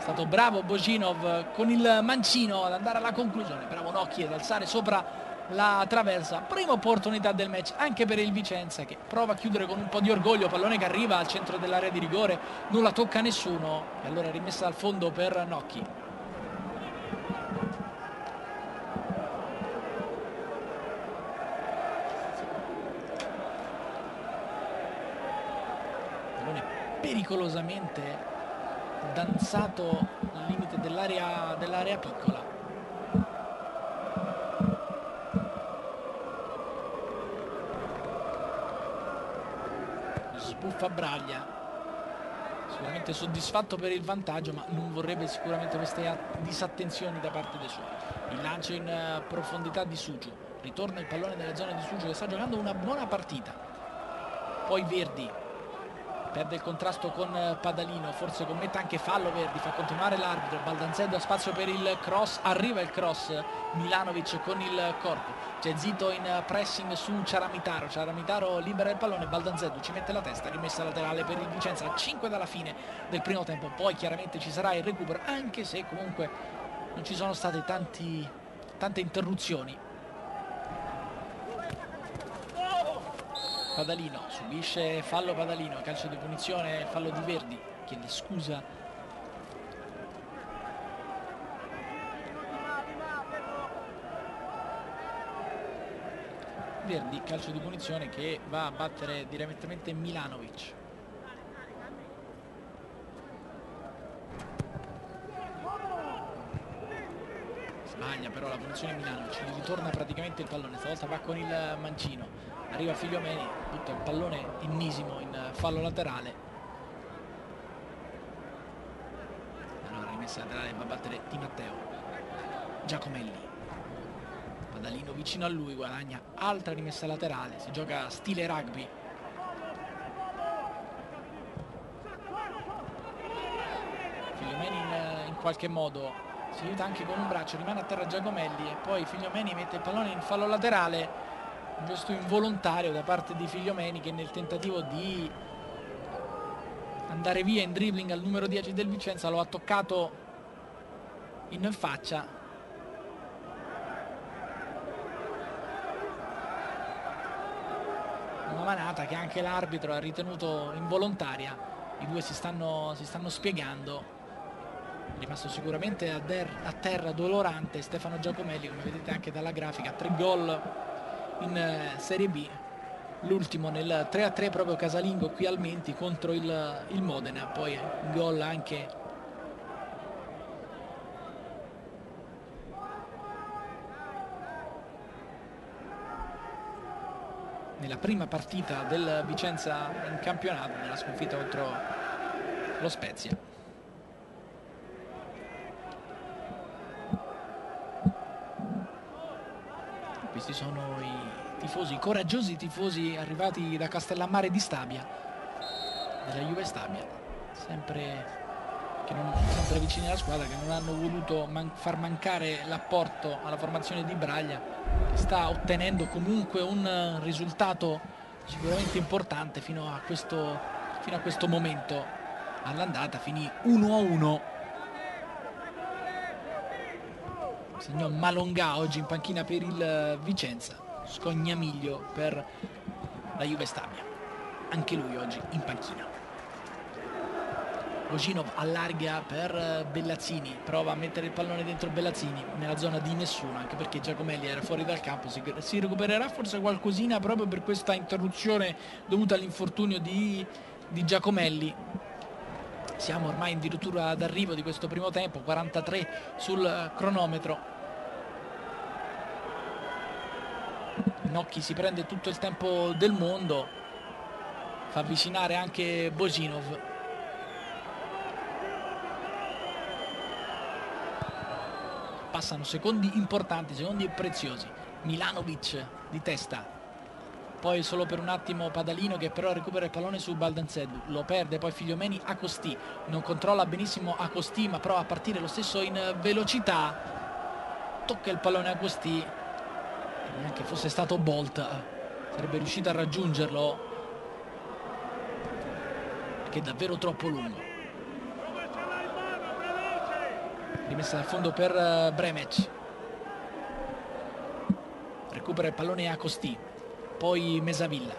è stato bravo Bojinov con il mancino ad andare alla conclusione, bravo Nocchi ad alzare sopra la traversa, prima opportunità del match anche per il Vicenza che prova a chiudere con un po' di orgoglio, pallone che arriva al centro dell'area di rigore, non la tocca nessuno e allora rimessa al fondo per Nocchi. Pallone pericolosamente danzato al limite dell'area piccola. Sbuffa Braglia, sicuramente soddisfatto per il vantaggio, ma non vorrebbe sicuramente queste disattenzioni da parte dei suoi. Il lancio in profondità di Suciu, ritorna il pallone nella zona di Suciu che sta giocando una buona partita, poi Verdi perde il contrasto con Padalino, forse commette anche fallo Verdi, fa continuare l'arbitro. Baldanzeddu ha spazio per il cross, arriva il cross, Milanovic con il corpo, c'è Zito in pressing su Ciaramitaro, Ciaramitaro libera il pallone, Baldanzeddu ci mette la testa, rimessa laterale per il Vicenza, 5 dalla fine del primo tempo, poi chiaramente ci sarà il recupero, anche se comunque non ci sono state tante interruzioni. Padalino, subisce fallo Padalino, calcio di punizione, fallo di Verdi, chiede scusa. Verdi, calcio di punizione che va a battere direttamente Milanovic. Sbaglia però la punizione formazione Milano, ci ritorna praticamente il pallone, stavolta va con il mancino, arriva Figliomeni, butta il pallone ennesimo in fallo laterale. Allora rimessa laterale, va a battere Di Matteo, Giacomelli, Padalino vicino a lui, guadagna altra rimessa laterale, si gioca stile rugby. Figliomeni in qualche modo si aiuta anche con un braccio, rimane a terra Giacomelli e poi Figliomeni mette il pallone in fallo laterale, un gesto involontario da parte di Figliomeni che nel tentativo di andare via in dribbling al numero 10 del Vicenza lo ha toccato in faccia. Una manata che anche l'arbitro ha ritenuto involontaria, i due si stanno spiegando. Rimasto sicuramente a terra dolorante Stefano Giacomelli, come vedete anche dalla grafica, 3 gol in Serie B, l'ultimo nel 3-3 proprio casalingo qui al Menti contro il Modena, poi un gol anche nella prima partita del Vicenza in campionato, nella sconfitta contro lo Spezia. Questi sono i tifosi, i coraggiosi tifosi arrivati da Castellammare di Stabia, della Juve Stabia, sempre vicini alla squadra, che non hanno voluto far mancare l'apporto alla formazione di Braglia, che sta ottenendo comunque un risultato sicuramente importante fino a questo momento. All'andata finì 1-1. Segnò Malonga oggi in panchina per il Vicenza, Scognamiglio per la Juve Stabia, anche lui oggi in panchina. Bojinov allarga per Bellazzini, prova a mettere il pallone dentro Bellazzini, nella zona di nessuno, anche perché Giacomelli era fuori dal campo, si recupererà forse qualcosina proprio per questa interruzione dovuta all'infortunio di Giacomelli. Siamo ormai addirittura d'arrivo di questo primo tempo, 43 sul cronometro. Nocchi si prende tutto il tempo del mondo, fa avvicinare anche Bojinov. Passano secondi importanti, secondi preziosi. Milanovic di testa. Poi solo per un attimo Padalino, che però recupera il pallone su Baldanzeddu, lo perde poi Figliomeni, Acostì, non controlla benissimo Acostì ma prova a partire lo stesso in velocità, tocca il pallone Acostì, neanche fosse stato Bolt sarebbe riuscito a raggiungerlo, che è davvero troppo lungo. Rimessa dal fondo per Bremec, recupera il pallone Acostì. Poi Mezzavilla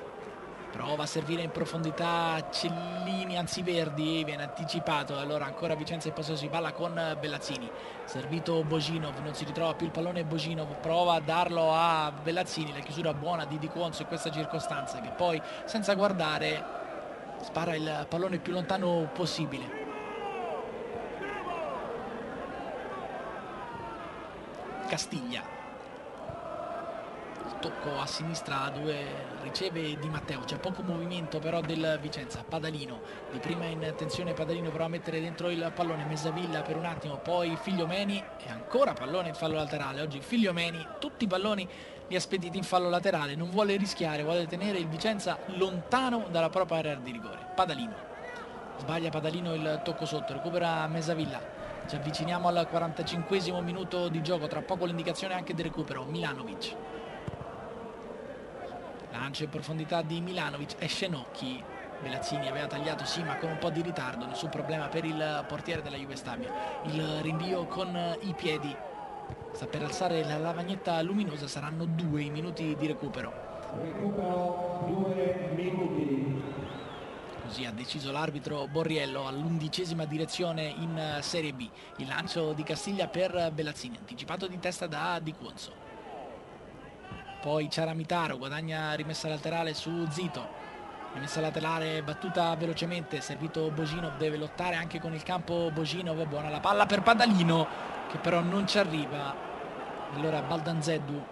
prova a servire in profondità Cellini, anzi Verdi, viene anticipato, allora ancora Vicenza in possesso di palla con Bellazzini, servito Bojinov, non si ritrova più il pallone, Bojinov prova a darlo a Bellazzini, la chiusura buona di Dicuonzo in questa circostanza, che poi senza guardare spara il pallone più lontano possibile. Castiglia, tocco a sinistra dove riceve Di Matteo, c'è poco movimento però del Vicenza. Padalino di prima in tensione, Padalino prova a mettere dentro il pallone, Mezzavilla per un attimo, poi Figliomeni e ancora pallone in fallo laterale. Oggi Figliomeni tutti i palloni li ha spediti in fallo laterale, non vuole rischiare, vuole tenere il Vicenza lontano dalla propria area di rigore. Padalino sbaglia, Padalino il tocco sotto, recupera Mezzavilla. Ci avviciniamo al 45esimo minuto di gioco, tra poco l'indicazione anche del recupero. Milanovic, lancio in profondità di Milanovic, esce Nocchi, Bellazzini aveva tagliato sì ma con un po' di ritardo, nessun problema per il portiere della Juve Stabia. Il rinvio con i piedi, sta per alzare la lavagnetta luminosa, saranno 2 minuti di recupero. Così ha deciso l'arbitro Borriello all'11ª direzione in Serie B. Il lancio di Castiglia per Bellazzini, anticipato di testa da Dicuonzo. Poi Ciaramitaro guadagna rimessa laterale su Zito, rimessa laterale battuta velocemente, servito Bojinov, deve lottare anche con il campo Bojinov, buona la palla per Padalino che però non ci arriva, Allora Baldanzeddu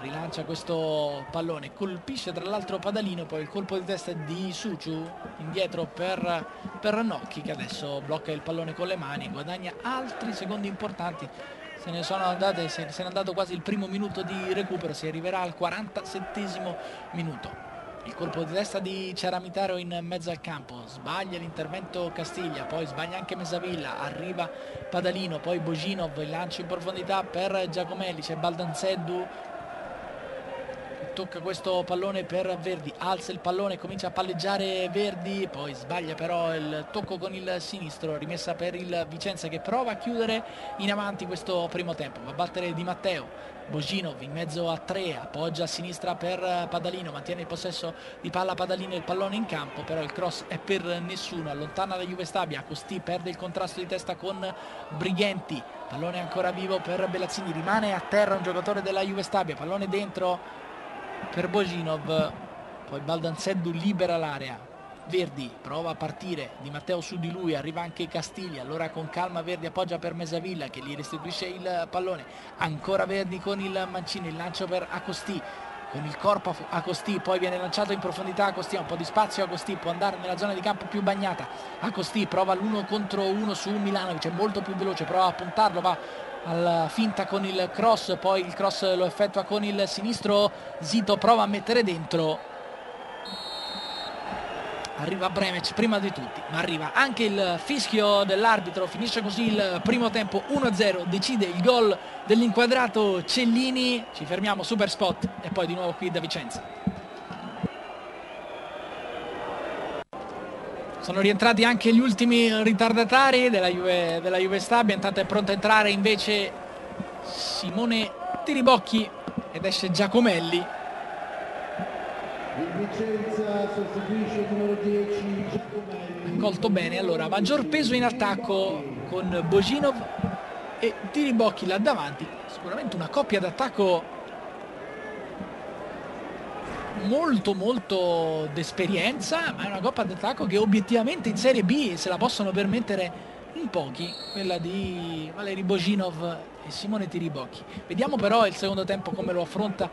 rilancia questo pallone, colpisce tra l'altro Padalino, poi il colpo di testa di Suciu indietro per Nocchi, che adesso blocca il pallone con le mani, guadagna altri secondi importanti. Se n'è andato quasi il primo minuto di recupero, si arriverà al 47esimo minuto. Il colpo di testa di Ciaramitaro in mezzo al campo, sbaglia l'intervento Castiglia, poi sbaglia anche Mezzavilla, arriva Padalino, poi Bojinov, il lancio in profondità per Giacomelli, c'è Baldanzeddu, tocca questo pallone per Verdi, alza il pallone, comincia a palleggiare Verdi, poi sbaglia però il tocco con il sinistro, rimessa per il Vicenza che prova a chiudere in avanti questo primo tempo, va a battere Di Matteo. Bojinov in mezzo a tre, appoggia a sinistra per Padalino, mantiene il possesso di palla Padalino e il pallone in campo, però il cross è per nessuno, allontana la Juve Stabia, Acostì perde il contrasto di testa con Brighenti, pallone ancora vivo per Bellazzini, rimane a terra un giocatore della Juve Stabia, pallone dentro per Bojinov, poi Baldanzeddu libera l'area, Verdi prova a partire, Di Matteo su di lui, arriva anche Castiglia, allora con calma Verdi appoggia per Mezzavilla che gli restituisce il pallone, ancora Verdi con il mancino, il lancio per Acostì, con il corpo Acostì, poi viene lanciato in profondità Acostì, ha un po' di spazio Acostì, può andare nella zona di campo più bagnata, Acostì prova l'1 contro 1 su Milanovic, è molto più veloce, prova a puntarlo, va alla finta con il cross, poi il cross lo effettua con il sinistro Zito, prova a mettere dentro, arriva Bremec prima di tutti, ma arriva anche il fischio dell'arbitro, finisce così il primo tempo 1-0, decide il gol dell'inquadrato Cellini. Ci fermiamo, super spot e poi di nuovo qui da Vicenza. Sono rientrati anche gli ultimi ritardatari della Juve Stabia, intanto è pronto a entrare invece Simone Tiribocchi ed esce Giacomelli. Colto bene, allora maggior peso in attacco con Bojinov e Tiribocchi là davanti, sicuramente una coppia d'attacco molto d'esperienza, ma è una coppa d'attacco che obiettivamente in Serie B se la possono permettere in pochi, quella di Valeri Bojinov e Simone Tiribocchi. Vediamo però il secondo tempo come lo affronta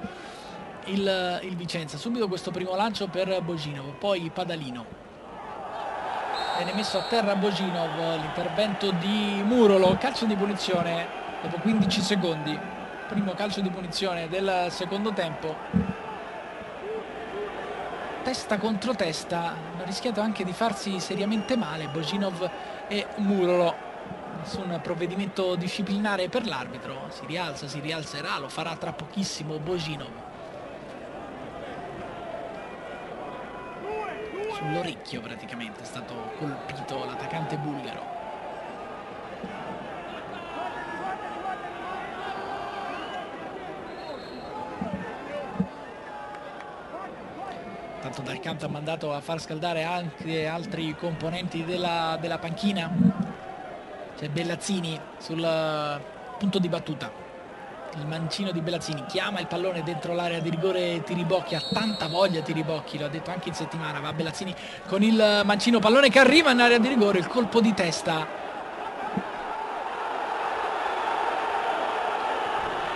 il Vicenza. Subito questo primo lancio per Bojinov, poi Padalino, viene messo a terra Bojinov, l'intervento di Murolo, calcio di punizione dopo 15 secondi, primo calcio di punizione del secondo tempo. Testa contro testa, hanno rischiato anche di farsi seriamente male Bojinov e Murolo, nessun provvedimento disciplinare per l'arbitro, si rialza, si rialzerà, lo farà tra pochissimo Bojinov. Sull'orecchio praticamente è stato colpito l'attaccante bulgaro. Tanto Dal Canto ha mandato a far scaldare anche altri componenti della panchina, c'è Bellazzini sul punto di battuta, il mancino di Bellazzini, chiama il pallone dentro l'area di rigore Tiribocchi, ha tanta voglia Tiribocchi, lo ha detto anche in settimana, va Bellazzini con il mancino, pallone che arriva in area di rigore, il colpo di testa.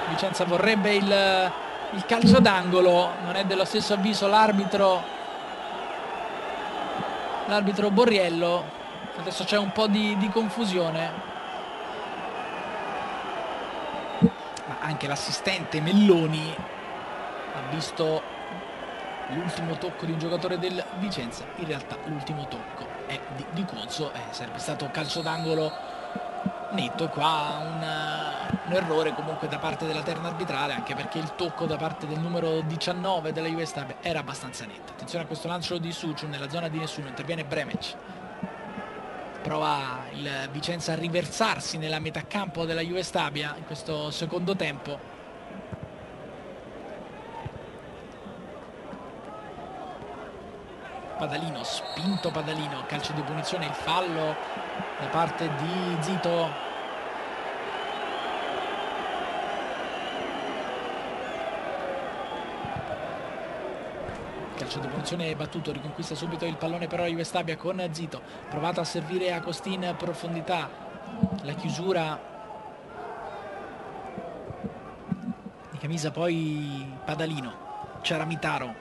Vicenza vorrebbe il calcio d'angolo, non è dello stesso avviso l'arbitro Borriello, adesso c'è un po' di confusione, ma anche l'assistente Melloni ha visto l'ultimo tocco di un giocatore del Vicenza, in realtà l'ultimo tocco è di Dicuonzo, sarebbe stato calcio d'angolo netto, e qua un errore comunque da parte della terna arbitrale, anche perché il tocco da parte del numero 19 della Juve Stabia era abbastanza netto. Attenzione a questo lancio di Suciu nella zona di nessuno, interviene Bremec, prova il Vicenza a riversarsi nella metà campo della Juve Stabia in questo secondo tempo. Padalino, spinto Padalino, calcio di punizione, il fallo da parte di Zito. Calcio di punizione battuto, riconquista subito il pallone però Juve Stabia con Zito, provato a servire Acostì in profondità, la chiusura Camisa, poi Padalino, Ciaramitaro,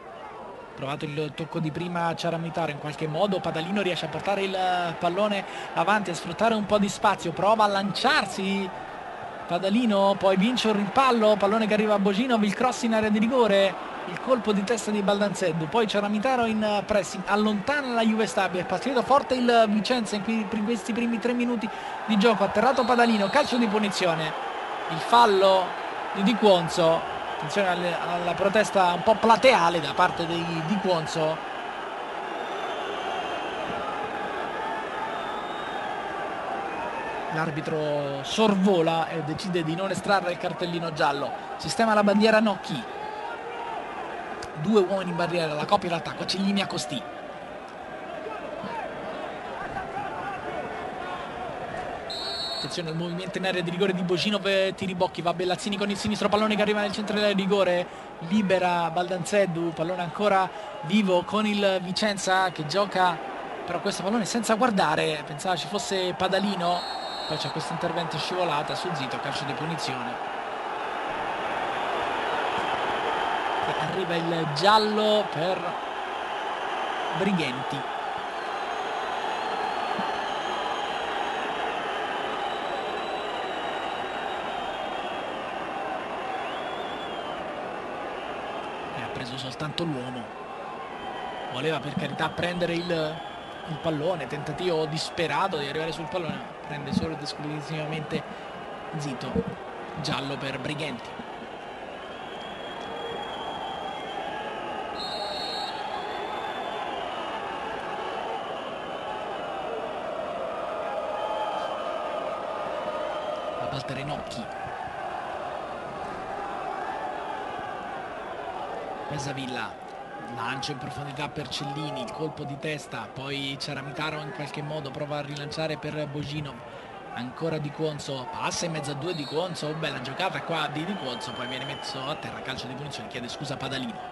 provato il tocco di prima a Ciaramitaro, in qualche modo Padalino riesce a portare il pallone avanti, a sfruttare un po' di spazio, prova a lanciarsi Padalino, poi vince un rimpallo, pallone che arriva a Bojinov, il cross in area di rigore, il colpo di testa di Baldanzeddu, poi Ciaramitaro in pressing, allontana la Juve Stabia, è partito forte il Vicenza in questi primi 3 minuti di gioco, atterrato Padalino, calcio di punizione, il fallo di Dicuonzo. Attenzione alla protesta un po' plateale da parte di Dicuonzo. L'arbitro sorvola e decide di non estrarre il cartellino giallo. Sistema la bandiera Nocchi. 2 uomini in barriera, la coppia d'attacco Cellini Acostì. Attenzione al movimento in area di rigore di Bojinov e Tiribocchi, va Bellazzini con il sinistro, pallone che arriva nel centro del rigore, libera Baldanzeddu, pallone ancora vivo con il Vicenza che gioca però questo pallone senza guardare, pensava ci fosse Padalino, poi c'è questo intervento scivolata su Zito, calcio di punizione. E arriva il giallo per Brighenti. Soltanto l'uomo, voleva per carità prendere il pallone, tentativo disperato di arrivare sul pallone, prende solo ed esclusivamente Zito, giallo per Brighenti. La battere Nocchi, Mezzavilla, lancio in profondità per Cellini, il colpo di testa, poi Ciaramitaro in qualche modo prova a rilanciare per Bojinov, ancora Dicuonzo, passa in mezzo a 2 Dicuonzo, bella giocata qua di Dicuonzo, poi viene messo a terra, calcio di punizione, chiede scusa Padalino.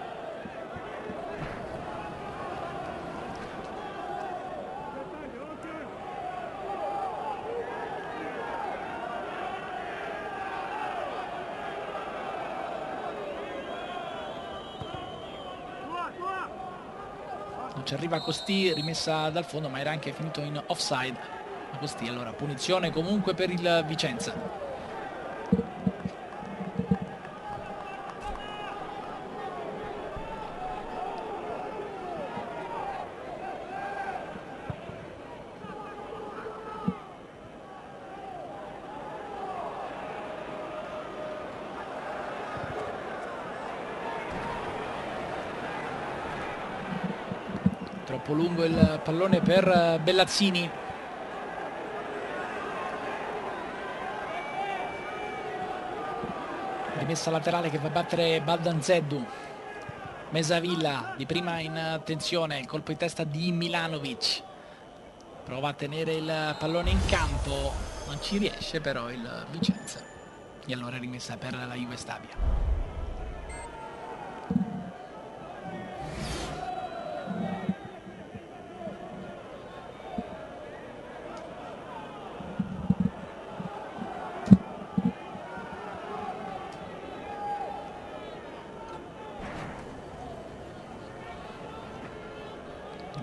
Ci arriva Acostì, rimessa dal fondo ma era anche finito in offside Acostì, allora punizione comunque per il Vicenza. Troppo lungo il pallone per Bellazzini. Rimessa laterale che fa battere Baldanzeddu. Mezzavilla di prima in tensione, colpo di testa di Milanovic. Prova a tenere il pallone in campo, non ci riesce però il Vicenza. E allora rimessa per la Juve Stabia.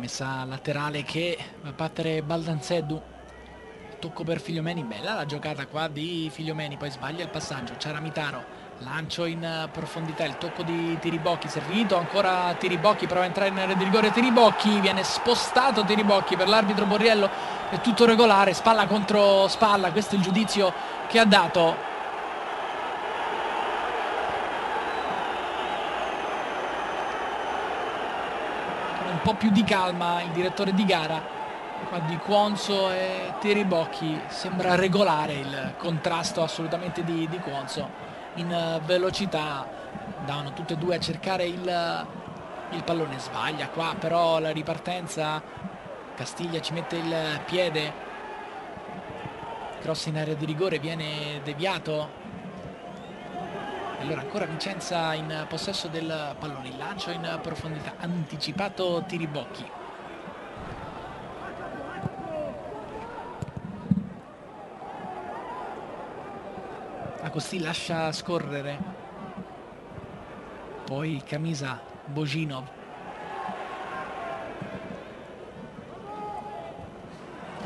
Messa laterale che va a battere Baldanzeddu, tocco per Figliomeni, bella la giocata qua di Figliomeni, poi sbaglia il passaggio, Ciaramitaro, lancio in profondità, il tocco di Tiribocchi, servito ancora Tiribocchi, prova a entrare in area di rigore Tiribocchi, viene spostato Tiribocchi, per l'arbitro Borriello è tutto regolare, spalla contro spalla, questo è il giudizio che ha dato. Un po' più di calma il direttore di gara, qua Dicuonzo e Tiribocchi, sembra regolare il contrasto assolutamente di Dicuonzo, in velocità davano tutte e 2 a cercare il pallone, sbaglia qua però la ripartenza, Castiglia ci mette il piede, cross in area di rigore viene deviato. Allora ancora Vicenza in possesso del pallone, il lancio in profondità, anticipato Tiribocchi. Acostì lascia scorrere, poi Camisa, Bojinov.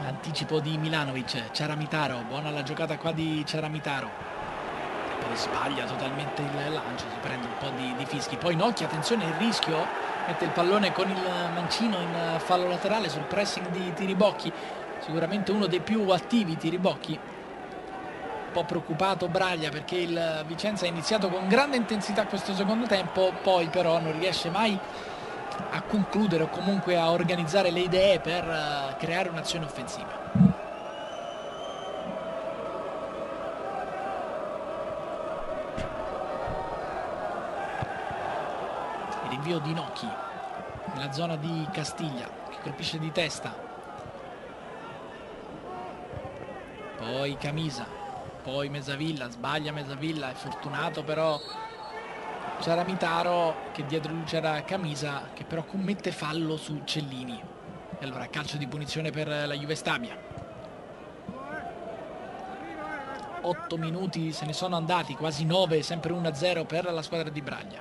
L'anticipo di Milanovic, Ciaramitaro, buona la giocata qua di Ciaramitaro. E poi sbaglia totalmente il lancio, si prende un po' di fischi. Poi Nocchi, attenzione, il rischio, mette il pallone con il mancino in fallo laterale sul pressing di Tiribocchi. Sicuramente uno dei più attivi Tiribocchi. Un po' preoccupato Braglia perché il Vicenza ha iniziato con grande intensità questo secondo tempo, poi però non riesce mai a concludere o comunque a organizzare le idee per creare un'azione offensiva. Il rinvio di Nocchi nella zona di Castiglia che colpisce di testa, poi Camisa, poi Mezzavilla, sbaglia Mezzavilla, è fortunato però Ciaramitaro, che dietro lui c'era Camisa, che però commette fallo su Cellini. E allora calcio di punizione per la Juve Stabia. 8 minuti se ne sono andati, quasi 9, sempre 1-0 per la squadra di Braglia.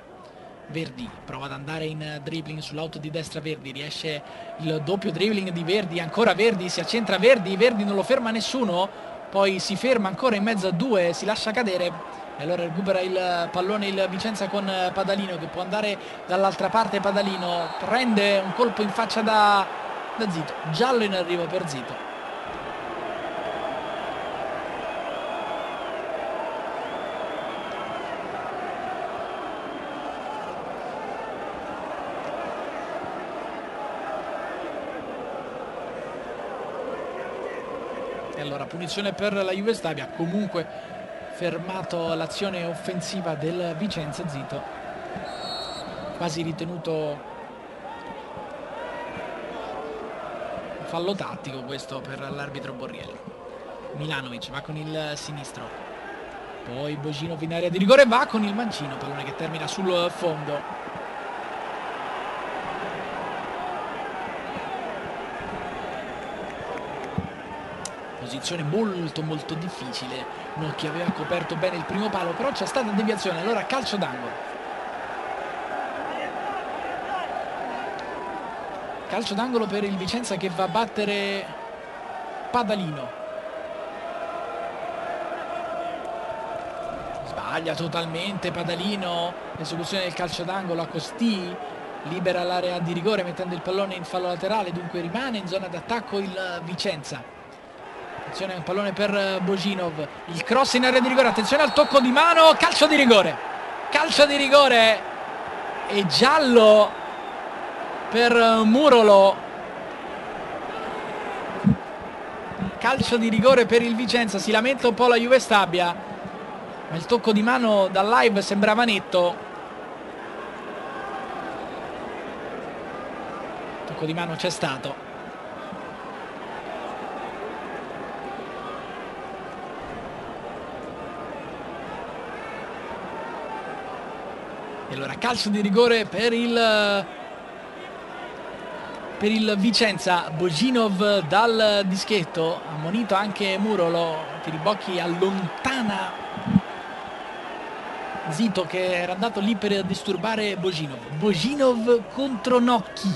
Verdi prova ad andare in dribbling sull'auto di destra. Verdi riesce, il doppio dribbling di Verdi, ancora Verdi, si accentra Verdi, Verdi non lo ferma nessuno. Poi si ferma ancora in mezzo a due, si lascia cadere e allora recupera il pallone il Vicenza con Padalino che può andare dall'altra parte. Padalino prende un colpo in faccia da Zito, giallo in arrivo per Zito. Allora punizione per la Juve Stabia, comunque fermato l'azione offensiva del Vicenza. Zito quasi ritenuto fallo tattico questo per l'arbitro Borriello. Milanovic va con il sinistro, poi Bojinov in area di rigore va con il mancino, pallone che termina sul fondo. Posizione molto difficile, Nocchi aveva coperto bene il primo palo, però c'è stata deviazione, allora calcio d'angolo. Calcio d'angolo per il Vicenza che va a battere Padalino. Sbaglia totalmente Padalino, esecuzione del calcio d'angolo. Acostì libera l'area di rigore mettendo il pallone in fallo laterale, dunque rimane in zona d'attacco il Vicenza. Attenzione, un pallone per Bojinov, il cross in area di rigore, attenzione al tocco di mano, calcio di rigore e giallo per Murolo. Calcio di rigore per il Vicenza, si lamenta un po' la Juve Stabia, ma il tocco di mano dal live sembrava netto. Il tocco di mano c'è stato. E allora calcio di rigore per il Vicenza. Bojinov dal dischetto, ammonito anche Murolo. Tiribocchi allontana Zito che era andato lì per disturbare Bojinov. Bojinov contro Nocchi,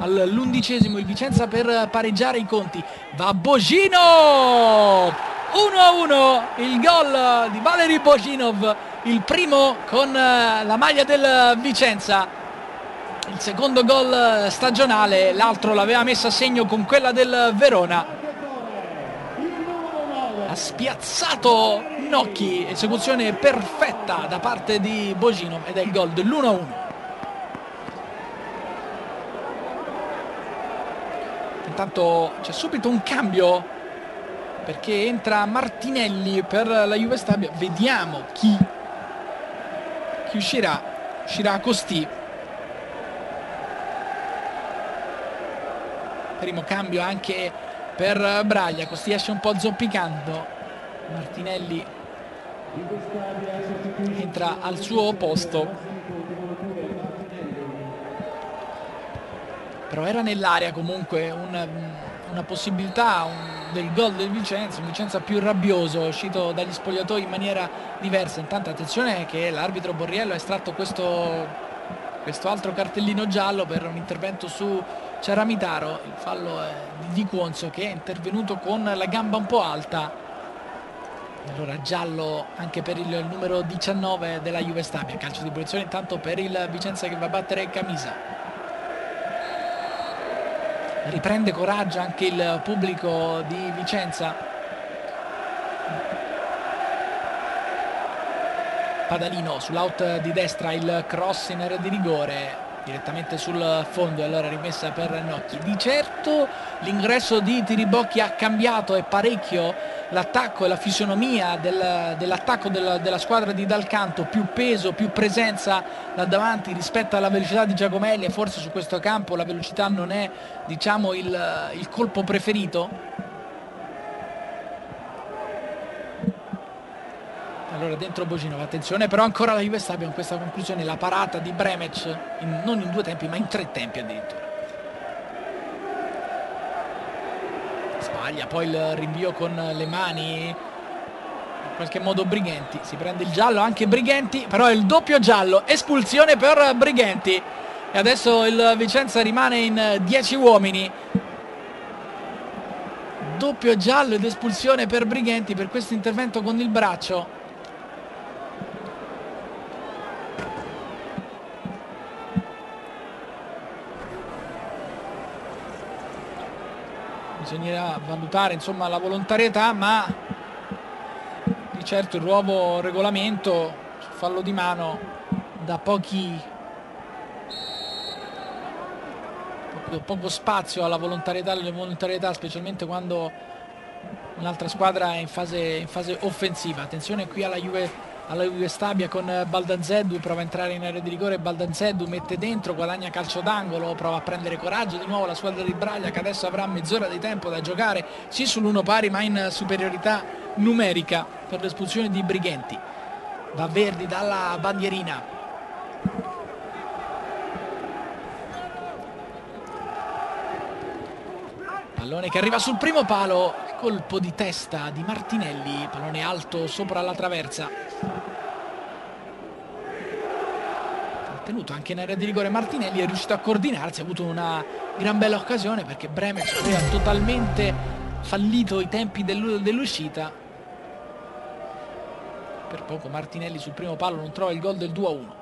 all'11° il Vicenza per pareggiare i conti. Va Bojinov, 1-1 il gol di Valeri Bojinov, il primo con la maglia del Vicenza, il secondo gol stagionale, l'altro l'aveva messa a segno con quella del Verona. Ha spiazzato Nocchi, esecuzione perfetta da parte di Bojinov ed è il gol dell'1-1. Intanto c'è subito un cambio perché entra Martinelli per la Juve Stabia, vediamo chi uscirà Acostì. Primo cambio anche per Braglia, Acostì esce un po' zoppicando, Martinelli entra al suo posto, però era nell'area comunque una possibilità, del gol del Vicenza, un Vicenza più rabbioso, uscito dagli spogliatoi in maniera diversa. Intanto attenzione che l'arbitro Borriello ha estratto questo altro cartellino giallo per un intervento su Ciaramitaro, il fallo di Dicuonzo che è intervenuto con la gamba un po' alta. Allora giallo anche per il numero 19 della Juve Stabia. Calcio di punizione intanto per il Vicenza che va a battere Camisa. Riprende coraggio anche il pubblico di Vicenza. Padalino sull'out di destra, il cross in area di rigore direttamente sul fondo, e allora rimessa per Nocchi. Di certo l'ingresso di Tiribocchi ha cambiato e parecchio l'attacco e la fisionomia dell'attacco della squadra di Dal Canto. Più peso, più presenza là davanti rispetto alla velocità di Giacomelli, e forse su questo campo la velocità non è, diciamo, il colpo preferito. Allora dentro Bojinov, attenzione però ancora la Juve Stabia con questa conclusione, la parata di Bremec non in due tempi ma in tre tempi addirittura. Sbaglia poi il rinvio con le mani, in qualche modo Brighenti, si prende il giallo anche Brighenti, però è il doppio giallo, espulsione per Brighenti, e adesso il Vicenza rimane in 10 uomini. Doppio giallo ed espulsione per Brighenti per questo intervento con il braccio. Bisognerà valutare, insomma, la volontarietà, ma di certo il nuovo regolamento sul fallo di mano dà poco spazio alla volontarietà, specialmente quando un'altra squadra è in fase offensiva. Attenzione qui alla Juve Stabia con Baldanzeddu, prova a entrare in area di rigore, Baldanzeddu mette dentro, guadagna calcio d'angolo, prova a prendere coraggio di nuovo la squadra di Braglia, che adesso avrà mezz'ora di tempo da giocare, sì sull'1 pari ma in superiorità numerica per l'espulsione di Brighenti. Va Verdi dalla bandierina. Pallone che arriva sul primo palo, colpo di testa di Martinelli, pallone alto sopra la traversa. Tenuto anche in area di rigore Martinelli, è riuscito a coordinarsi, ha avuto una gran bella occasione perché Bremec aveva totalmente fallito i tempi dell'uscita. Per poco Martinelli sul primo palo non trova il gol del 2-1.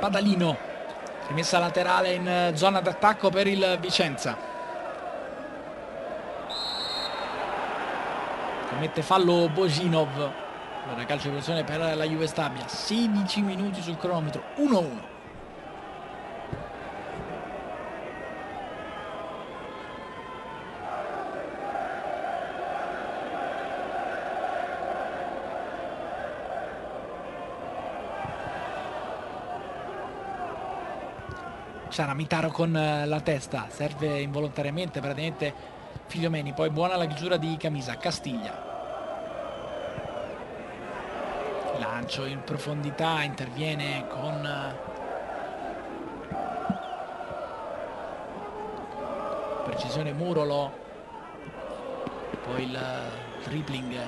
Padalino, rimessa laterale in zona d'attacco per il Vicenza. Commette fallo Bojinov. Allora calcio di punizione per la Juve Stabia. 16 minuti sul cronometro, 1-1. Ciaramitaro con la testa, serve involontariamente praticamente Figliomeni, poi buona la chiusura di Camisa. Castiglia, lancio in profondità, interviene con precisione Murolo, poi il dribbling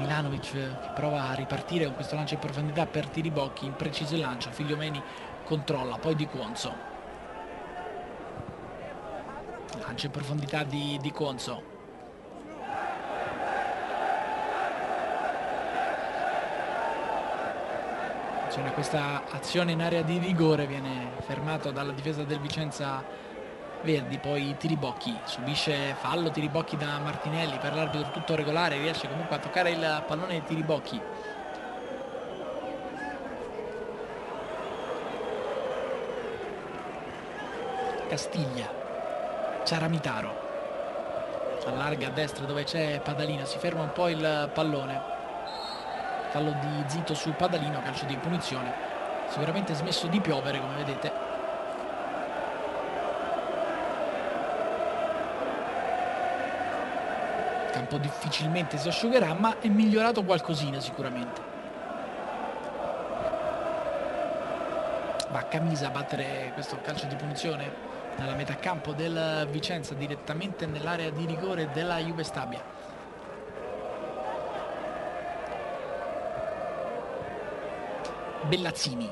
Milanovic che prova a ripartire con questo lancio in profondità per Tiribocchi, impreciso il lancio, Figliomeni controlla, poi Dicuonzo, lancio in profondità di Dicuonzo, cioè questa azione in area di rigore viene fermato dalla difesa del Vicenza Verdi, poi Tiribocchi subisce fallo, Tiribocchi da Martinelli, per l'arbitro tutto regolare, riesce comunque a toccare il pallone di Tiribocchi. Castiglia, Ciaramitaro allarga a destra dove c'è Padalino, si ferma un po' il pallone, fallo di Zito su Padalino, calcio di punizione. Sicuramente smesso di piovere, come vedete. Il campo difficilmente si asciugherà, ma è migliorato qualcosina sicuramente. Va Camisa a battere questo calcio di punizione dalla metà campo del Vicenza, direttamente nell'area di rigore della Juve Stabia. Bellazzini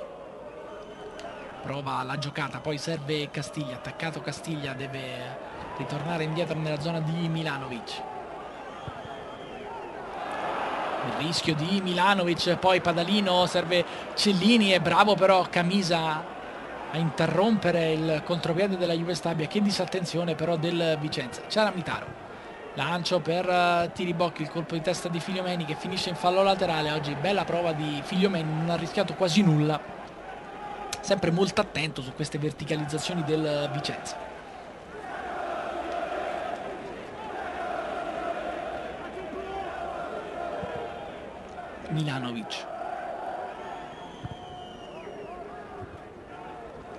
prova la giocata, poi serve Castiglia, attaccato Castiglia, deve ritornare indietro nella zona di Milanovic. Il rischio di Milanovic, poi Padalino, serve Cellini, è bravo però Camisa a interrompere il contropiede della Juve Stabia. Che disattenzione però del Vicenza. Ciaramitaro, lancio per Tiribocchi, il colpo di testa di Figliomeni che finisce in fallo laterale. Oggi bella prova di Figliomeni, non ha rischiato quasi nulla, sempre molto attento su queste verticalizzazioni del Vicenza. Milanovic,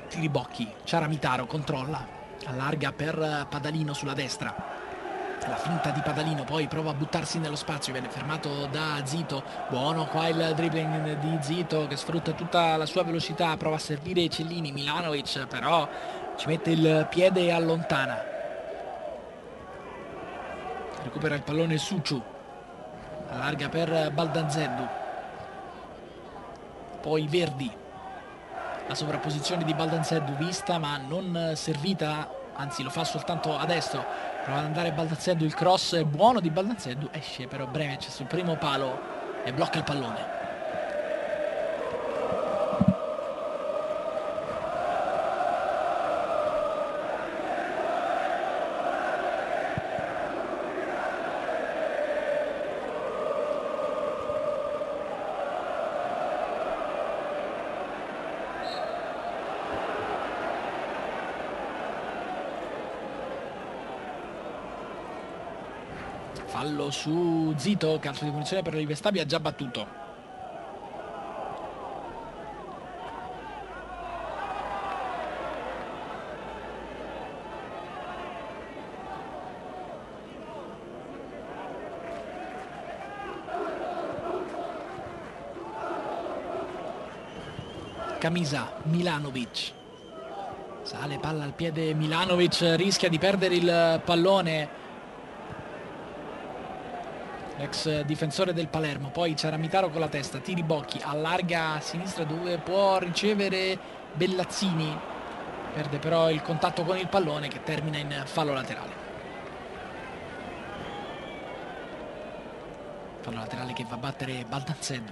Tiribocchi, Ciaramitaro controlla, allarga per Padalino sulla destra, la finta di Padalino, poi prova a buttarsi nello spazio, viene fermato da Zito. Buono qua il dribbling di Zito che sfrutta tutta la sua velocità, prova a servire Cellini. Milanovic però ci mette il piede e allontana, recupera il pallone Suciu, allarga per Baldanzeddu, poi Verdi. La sovrapposizione di Baldanzeddu vista ma non servita, anzi lo fa soltanto adesso. Prova ad andare Baldanzeddu, il cross è buono di Baldanzeddu, esce però Bremec sul primo palo e blocca il pallone. Fallo su Zito, calcio di punizione per la Juve Stabia, già battuto. Camisa, Milanovic. Sale, palla al piede Milanovic, rischia di perdere il pallone. Ex difensore del Palermo, poi Ciaramitaro con la testa, Tiribocchi allarga a sinistra dove può ricevere Bellazzini, perde però il contatto con il pallone che termina in fallo laterale. Fallo laterale che va a battere Baldanzeddu.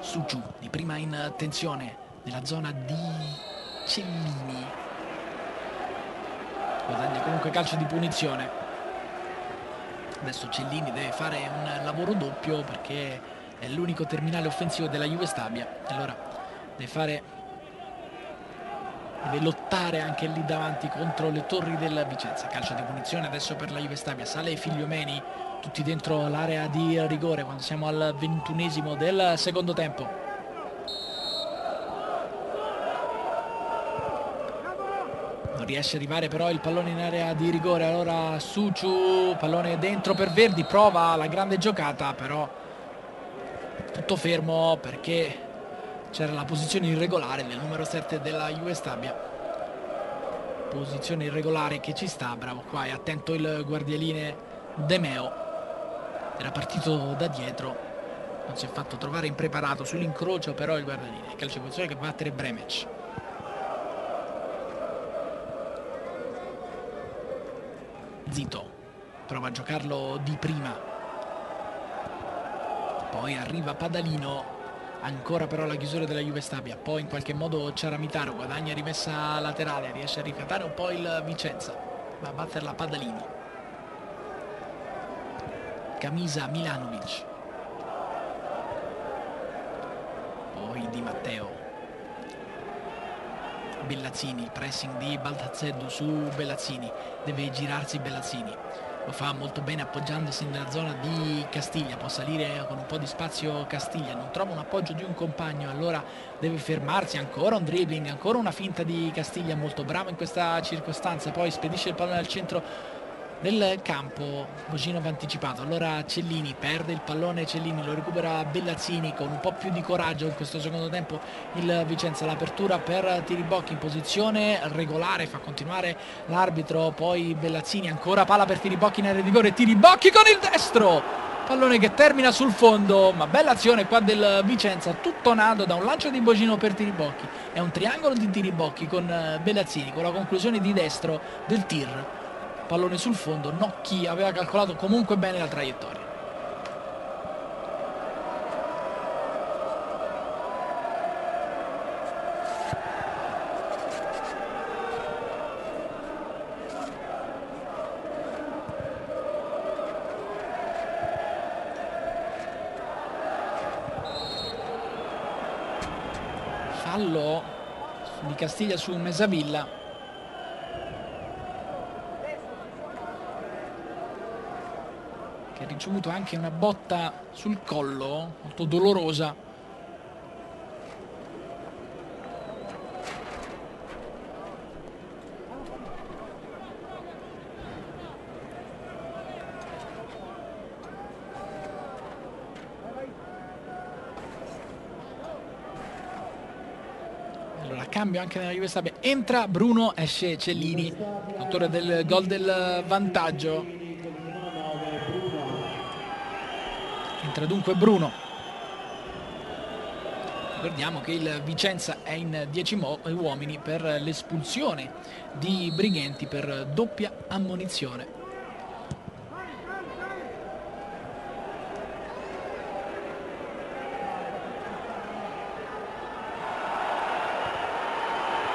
Suciu di prima in tensione nella zona di Cellini, guadagna comunque calcio di punizione. Adesso Cellini deve fare un lavoro doppio perché è l'unico terminale offensivo della Juve Stabia. Allora deve lottare anche lì davanti contro le torri della Vicenza. Calcio di punizione adesso per la Juve Stabia. Sale Figliomeni, tutti dentro l'area di rigore quando siamo al 21° del secondo tempo. Non riesce ad arrivare però il pallone in area di rigore, allora Suciu, pallone dentro per Verdi, prova la grande giocata però tutto fermo perché c'era la posizione irregolare del numero 7 della Juve Stabia. Posizione irregolare che ci sta, bravo qua, è attento il guardialine De Meo, era partito da dietro, non si è fatto trovare impreparato sull'incrocio però il guardialine. Calcio di punizione che va a battere Bremec. Zito prova a giocarlo di prima, poi arriva Padalino, ancora però la chiusura della Juve Stabia, poi in qualche modo Ciaramitaro guadagna rimessa laterale, riesce a rifiatare un po' il Vicenza, va a batterla Padalino. Camisa, Milanovic, poi Di Matteo, Bellazzini, pressing di Baldanzeddu su Bellazzini, deve girarsi Bellazzini, Lo fa molto bene appoggiandosi nella zona di Castiglia, può salire con un po' di spazio Castiglia, non trova un appoggio di un compagno, allora deve fermarsi, ancora un dribbling, ancora una finta di Castiglia, molto bravo in questa circostanza, poi spedisce il pallone al centro del campo, Bojinov anticipato, allora Cellini perde il pallone, Cellini lo recupera Bellazzini con un po' più di coraggio in questo secondo tempo il Vicenza, l'apertura per Tiribocchi in posizione regolare, fa continuare l'arbitro, poi Bellazzini, ancora palla per Tiribocchi in area di rigore, Tiribocchi con il destro, pallone che termina sul fondo, ma bella azione qua del Vicenza, tutto nato da un lancio di Bojinov per Tiribocchi, è un triangolo di Tiribocchi con Bellazzini con la conclusione di destro del tir. Pallone sul fondo, Nocchi aveva calcolato comunque bene la traiettoria. Fallo di Castiglia su Mezzavilla. Ricevuto anche una botta sul collo molto dolorosa. Allora cambio anche nella Juve Stabia, entra Bruno, esce Cellini, autore del gol del vantaggio. Entra dunque Bruno. Ricordiamo che il Vicenza è in 10 uomini per l'espulsione di Brighenti per doppia ammonizione.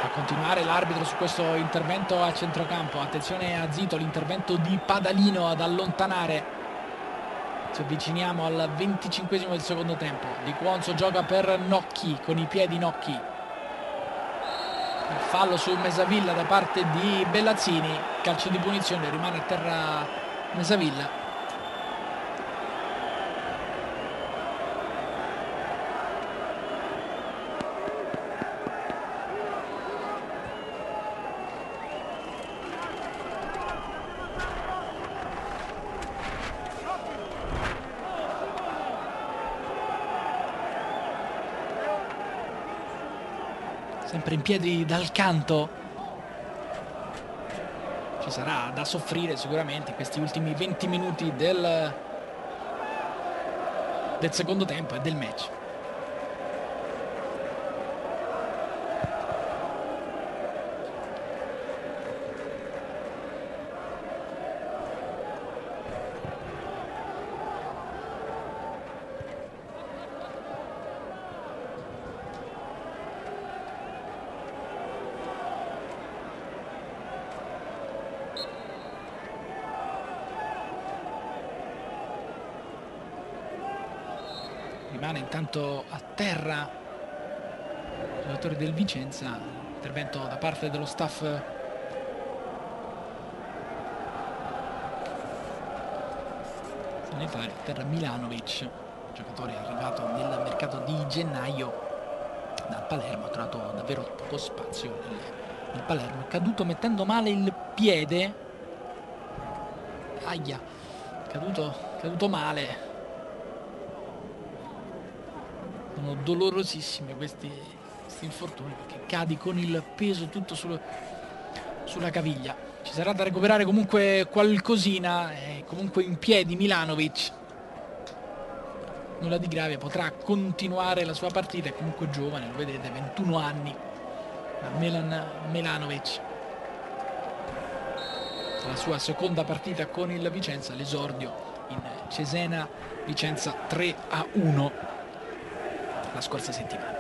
A continuare l'arbitro su questo intervento a centrocampo. Attenzione a Zito, l'intervento di Padalino ad allontanare. Ci avviciniamo al 25esimo del secondo tempo. Dicuonzo gioca per Nocchi, con i piedi Nocchi. Il fallo su Mezzavilla da parte di Bellazzini. Calcio di punizione, rimane a terra Mezzavilla. Sempre in piedi Dal Canto, ci sarà da soffrire sicuramente in questi ultimi 20 minuti del secondo tempo e del match. Rimane intanto a terra il giocatore del Vicenza, intervento da parte dello staff sanitario per Milanovic, giocatore arrivato nel mercato di gennaio dal Palermo, ha trovato davvero poco spazio nel Palermo, è caduto mettendo male il piede, ahia, caduto male. Sono dolorosissimi questi infortuni perché cadi con il peso tutto sulla caviglia. Ci sarà da recuperare comunque qualcosina, comunque in piedi Milanovic, nulla di grave, potrà continuare la sua partita, è comunque giovane, lo vedete, 21 anni Milanovic, la sua seconda partita con il Vicenza, l'esordio in Cesena Vicenza 3-1 la scorsa settimana.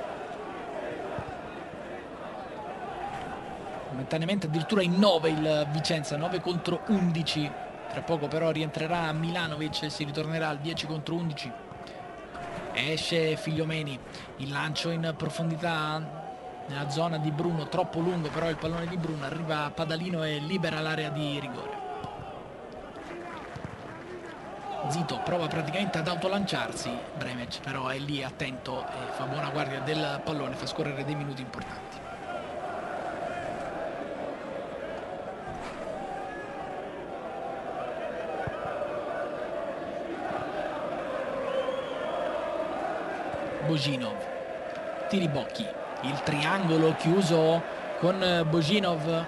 Momentaneamente addirittura in 9 il Vicenza, 9 contro 11, tra poco però rientrerà Milanovic e si ritornerà al 10 contro 11. Esce Figliomeni, il lancio in profondità nella zona di Bruno, troppo lungo però il pallone di Bruno, arriva Padalino e libera l'area di rigore. Zito prova praticamente ad autolanciarsi, Bremec però è lì attento e fa buona guardia del pallone, fa scorrere dei minuti importanti. Bojinov, Tiribocchi, il triangolo chiuso con Bojinov,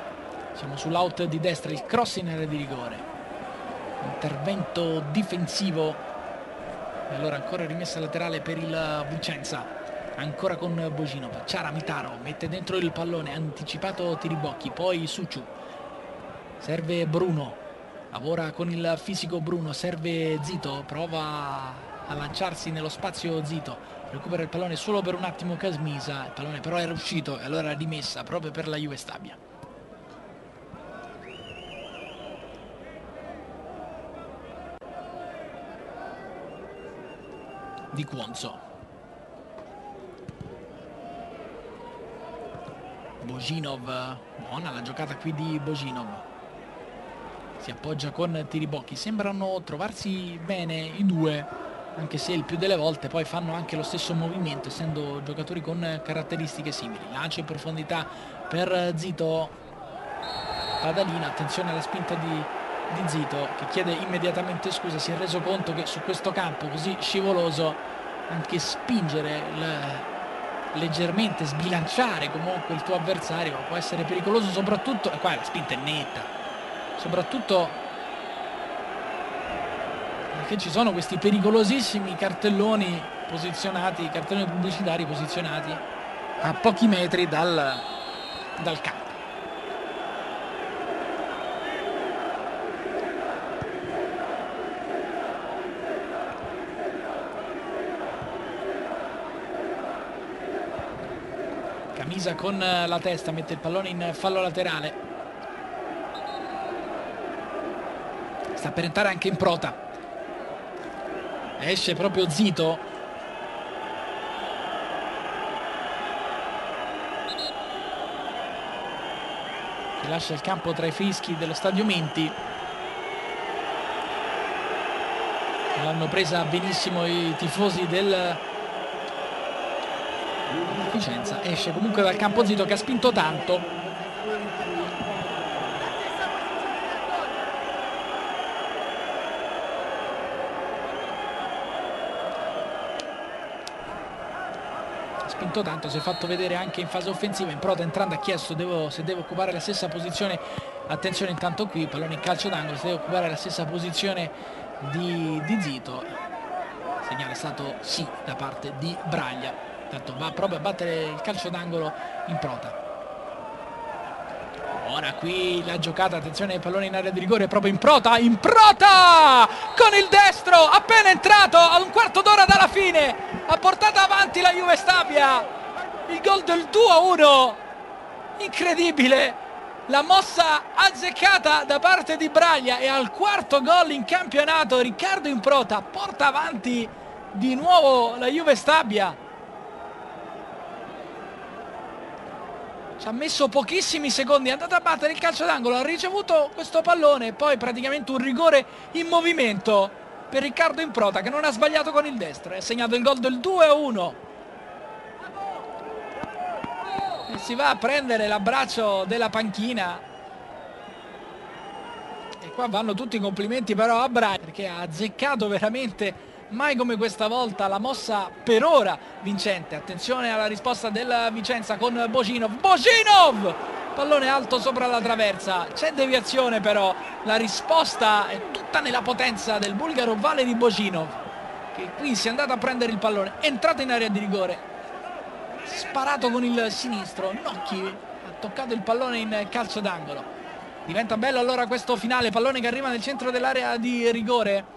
siamo sull'out di destra, il cross in area di rigore, intervento difensivo e allora ancora rimessa laterale per il Vicenza, ancora con Bojinov. Ciaramitaro mette dentro il pallone, anticipato Tiribocchi, poi Suciu, serve Bruno, lavora con il fisico Bruno, serve Zito, prova a lanciarsi nello spazio Zito, recupera il pallone solo per un attimo Camisa, il pallone però era uscito e allora rimessa proprio per la Juve Stabia. Dicuonzo, Bojinov, buona la giocata qui di Bojinov, si appoggia con Tiribocchi, sembrano trovarsi bene i due, anche se il più delle volte poi fanno anche lo stesso movimento, essendo giocatori con caratteristiche simili. Lancio in profondità per Zito, Padalino, attenzione alla spinta di Zito che chiede immediatamente scusa, si è reso conto che su questo campo così scivoloso anche spingere leggermente, sbilanciare comunque il tuo avversario può essere pericoloso, soprattutto, e qua la spinta è netta, soprattutto perché ci sono questi pericolosissimi cartelloni posizionati, cartelloni pubblicitari posizionati a pochi metri dal campo. Camisa con la testa mette il pallone in fallo laterale, sta per entrare anche Improta, esce proprio Zito, che lascia il campo tra i fischi dello stadio Menti. L'hanno presa benissimo i tifosi del Vicenza. Esce comunque dal campo Zito, che ha spinto tanto. Tanto si è fatto vedere anche in fase offensiva. Improta entrando ha chiesto se deve occupare la stessa posizione, attenzione intanto qui, pallone in calcio d'angolo, se deve occupare la stessa posizione di Zito, segnale è stato sì da parte di Braglia, tanto va proprio a battere il calcio d'angolo Improta. Ora qui la giocata, attenzione, pallone in area di rigore, proprio Improta con il destro, appena entrato ad un quarto d'ora dalla fine, ha portato avanti la Juve Stabia, il gol del 2-1, incredibile, la mossa azzeccata da parte di Braglia e al quarto gol in campionato Riccardo Improta porta avanti di nuovo la Juve Stabia. Ci ha messo pochissimi secondi, è andato a battere il calcio d'angolo, ha ricevuto questo pallone e poi praticamente un rigore in movimento per Riccardo Improta, che non ha sbagliato con il destro e ha segnato il gol del 2-1 e si va a prendere l'abbraccio della panchina. E qua vanno tutti i complimenti però a Braglia, perché ha azzeccato veramente mai come questa volta la mossa per ora vincente. Attenzione alla risposta della Vicenza con Bojinov, pallone alto sopra la traversa, c'è deviazione però la risposta è tutta nella potenza del bulgaro Valeri Bojinov, che qui si è andato a prendere il pallone, entrato in area di rigore, sparato con il sinistro, Nocchi ha toccato il pallone in calcio d'angolo. Diventa bello allora questo finale, pallone che arriva nel centro dell'area di rigore.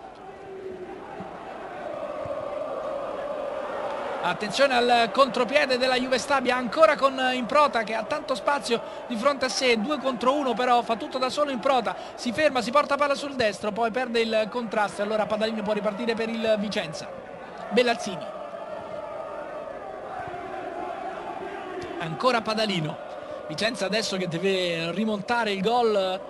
Attenzione al contropiede della Juve Stabia, ancora con Improta che ha tanto spazio di fronte a sé, 2 contro 1 però, fa tutto da solo Improta, si ferma, si porta palla sul destro, poi perde il contrasto e allora Padalino può ripartire per il Vicenza. Bellazzini, ancora Padalino, Vicenza adesso che deve rimontare il gol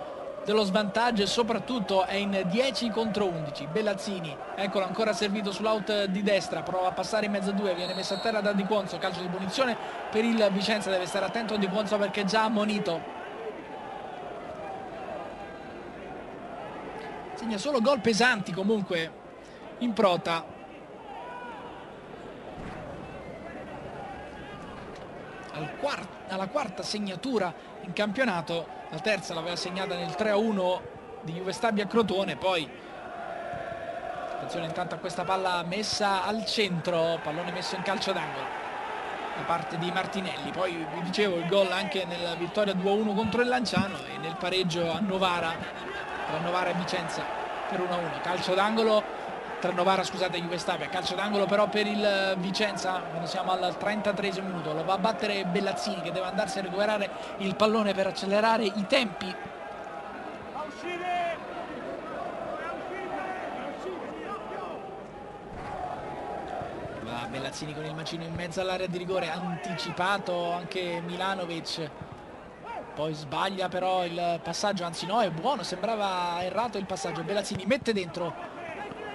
dello svantaggio e soprattutto è in 10 contro 11. Bellazzini, eccolo ancora servito sull'out di destra, prova a passare in mezzo a due, viene messa a terra da Dicuonzo, calcio di punizione per il Vicenza, deve stare attento a Dicuonzo perché è già ammonito. Segna solo gol pesanti comunque Improta. Alla quarta segnatura in campionato, la terza l'aveva segnata nel 3-1 di Juve Stabia a Crotone. Poi attenzione intanto a questa palla messa al centro, pallone messo in calcio d'angolo da parte di Martinelli. Poi vi dicevo il gol anche nella vittoria 2-1 contro il Lanciano e nel pareggio a Novara, tra Novara e Vicenza per 1-1. Calcio d'angolo tra Novara, scusate, Juve Stabia. Calcio d'angolo però per il Vicenza quando siamo al 33esimo minuto. Lo va a battere Bellazzini che deve andarsi a recuperare il pallone per accelerare i tempi. Va Bellazzini con il mancino in mezzo all'area di rigore, anticipato anche Milanovic. Poi sbaglia però il passaggio, anzi no, è buono, sembrava errato il passaggio. Bellazzini mette dentro,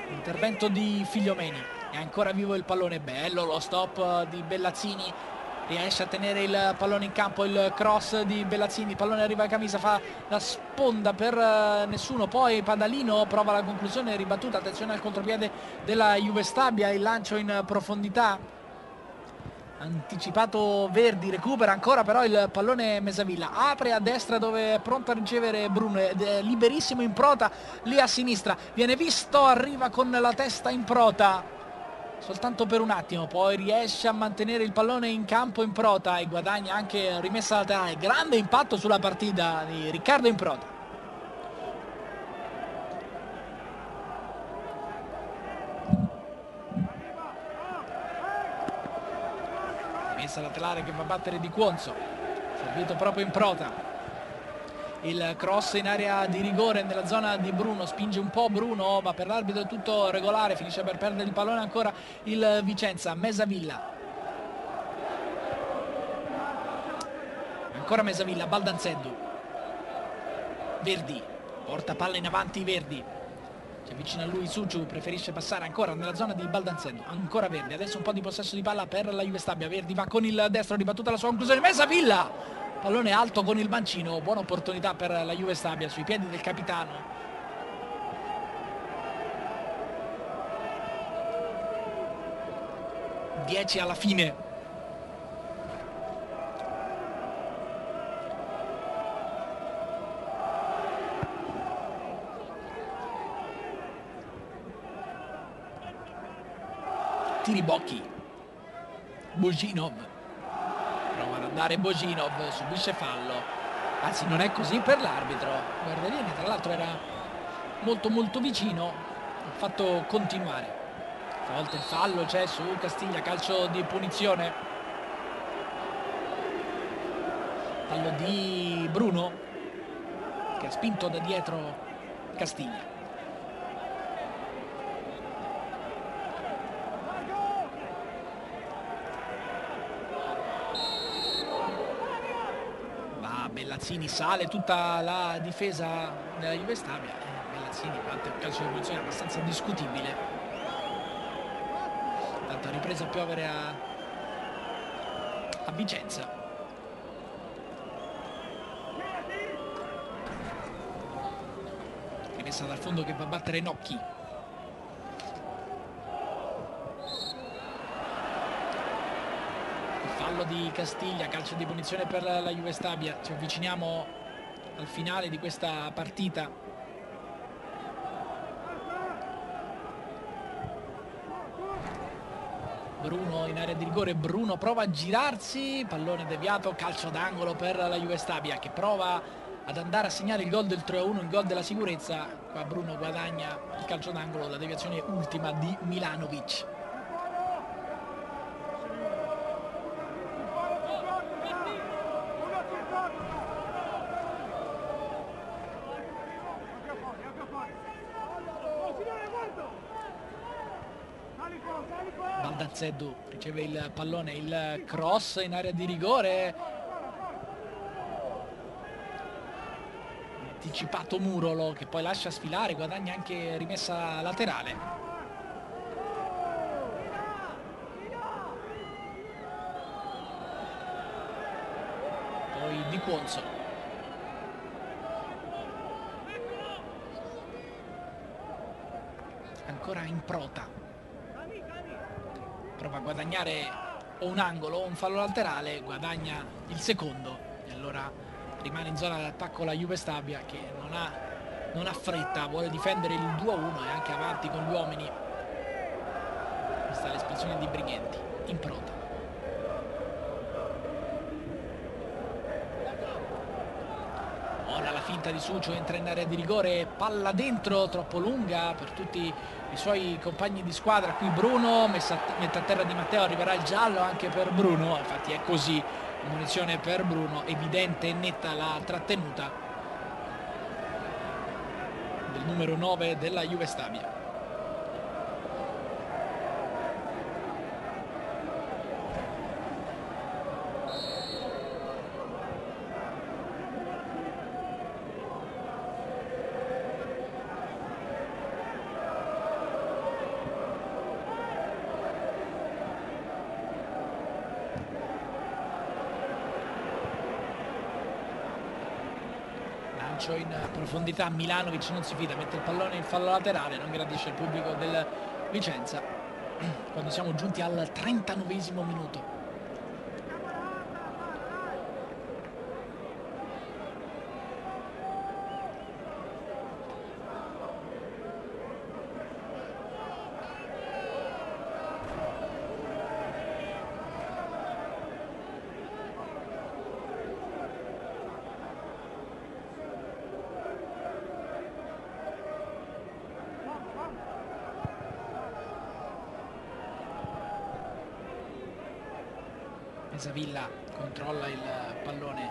intervento di Figliomeni, è ancora vivo il pallone, bello lo stop di Bellazzini, riesce a tenere il pallone in campo, il cross di Bellazzini, il pallone arriva a Camisa, fa la sponda per nessuno, poi Padalino prova la conclusione ribattuta, attenzione al contropiede della Juve Stabia, il lancio in profondità. Anticipato Verdi, recupera ancora però il pallone Mezzavilla, apre a destra dove è pronto a ricevere Bruno ed è liberissimo Improta lì a sinistra, viene visto, arriva con la testa Improta soltanto per un attimo, poi riesce a mantenere il pallone in campo Improta e guadagna anche rimessa laterale. Grande impatto sulla partita di Riccardo Improta. Messa laterale che va a battere Dicuonzo, servito proprio Improta, il cross in area di rigore nella zona di Bruno, spinge un po' Bruno ma per l'arbitro è tutto regolare, finisce per perdere il pallone ancora il Vicenza. Mezzavilla, ancora Mezzavilla, Baldanzeddu, Verdi, porta palla in avanti Verdi, si avvicina a lui Suciu, preferisce passare ancora nella zona di Baldanzeddu, ancora Verdi, adesso un po' di possesso di palla per la Juve Stabia. Verdi va con il destro, ribattuta la sua conclusione, Mezzavilla, pallone alto con il mancino, buona opportunità per la Juve Stabia sui piedi del capitano. Dieci alla fine. Tiribocchi, Bojinov, prova ad andare Bojinov, subisce fallo, anzi non è così per l'arbitro, guarda lì, tra l'altro era molto vicino, ha fatto continuare, stavolta il fallo c'è su Castiglia, calcio di punizione, fallo di Bruno che ha spinto da dietro Castiglia. Bellazzini, sale tutta la difesa della Juve Stabia, Bellazzini batte un calcio di punizione abbastanza discutibile. Intanto ha ripreso a piovere a Vicenza. Rimessa dal fondo che va a battere Nocchi. Fallo di Castiglia, calcio di punizione per la Juve Stabia, ci avviciniamo al finale di questa partita. Bruno in area di rigore, Bruno prova a girarsi, pallone deviato, calcio d'angolo per la Juve Stabia che prova ad andare a segnare il gol del 3-1, il gol della sicurezza. Qua Bruno guadagna il calcio d'angolo, la deviazione ultima di Milanovic. Baldanzeddu riceve il pallone, il cross in area di rigore anticipato Murolo, che poi lascia sfilare, guadagna anche rimessa laterale. Poi Dicuonzo. Ancora Improta. Prova a guadagnare o un angolo o un fallo laterale, guadagna il secondo e allora rimane in zona d'attacco la Juve Stabia, che non ha fretta, vuole difendere il 2-1 e anche avanti con gli uomini. Questa è l'esplosione di Brighenti. Improta. Ora la finta di Suciu, entra in area di rigore, palla dentro, troppo lunga per tutti i suoi compagni di squadra. Qui Bruno, mette a terra Di Matteo, arriverà il giallo anche per Bruno, infatti è così, munizione per Bruno, evidente e netta la trattenuta del numero 9 della Juve Stabia. In profondità, Milanovic non si fida, mette il pallone in fallo laterale, non gradisce il pubblico del Vicenza. Quando siamo giunti al 39esimo minuto, Mezzavilla controlla il pallone,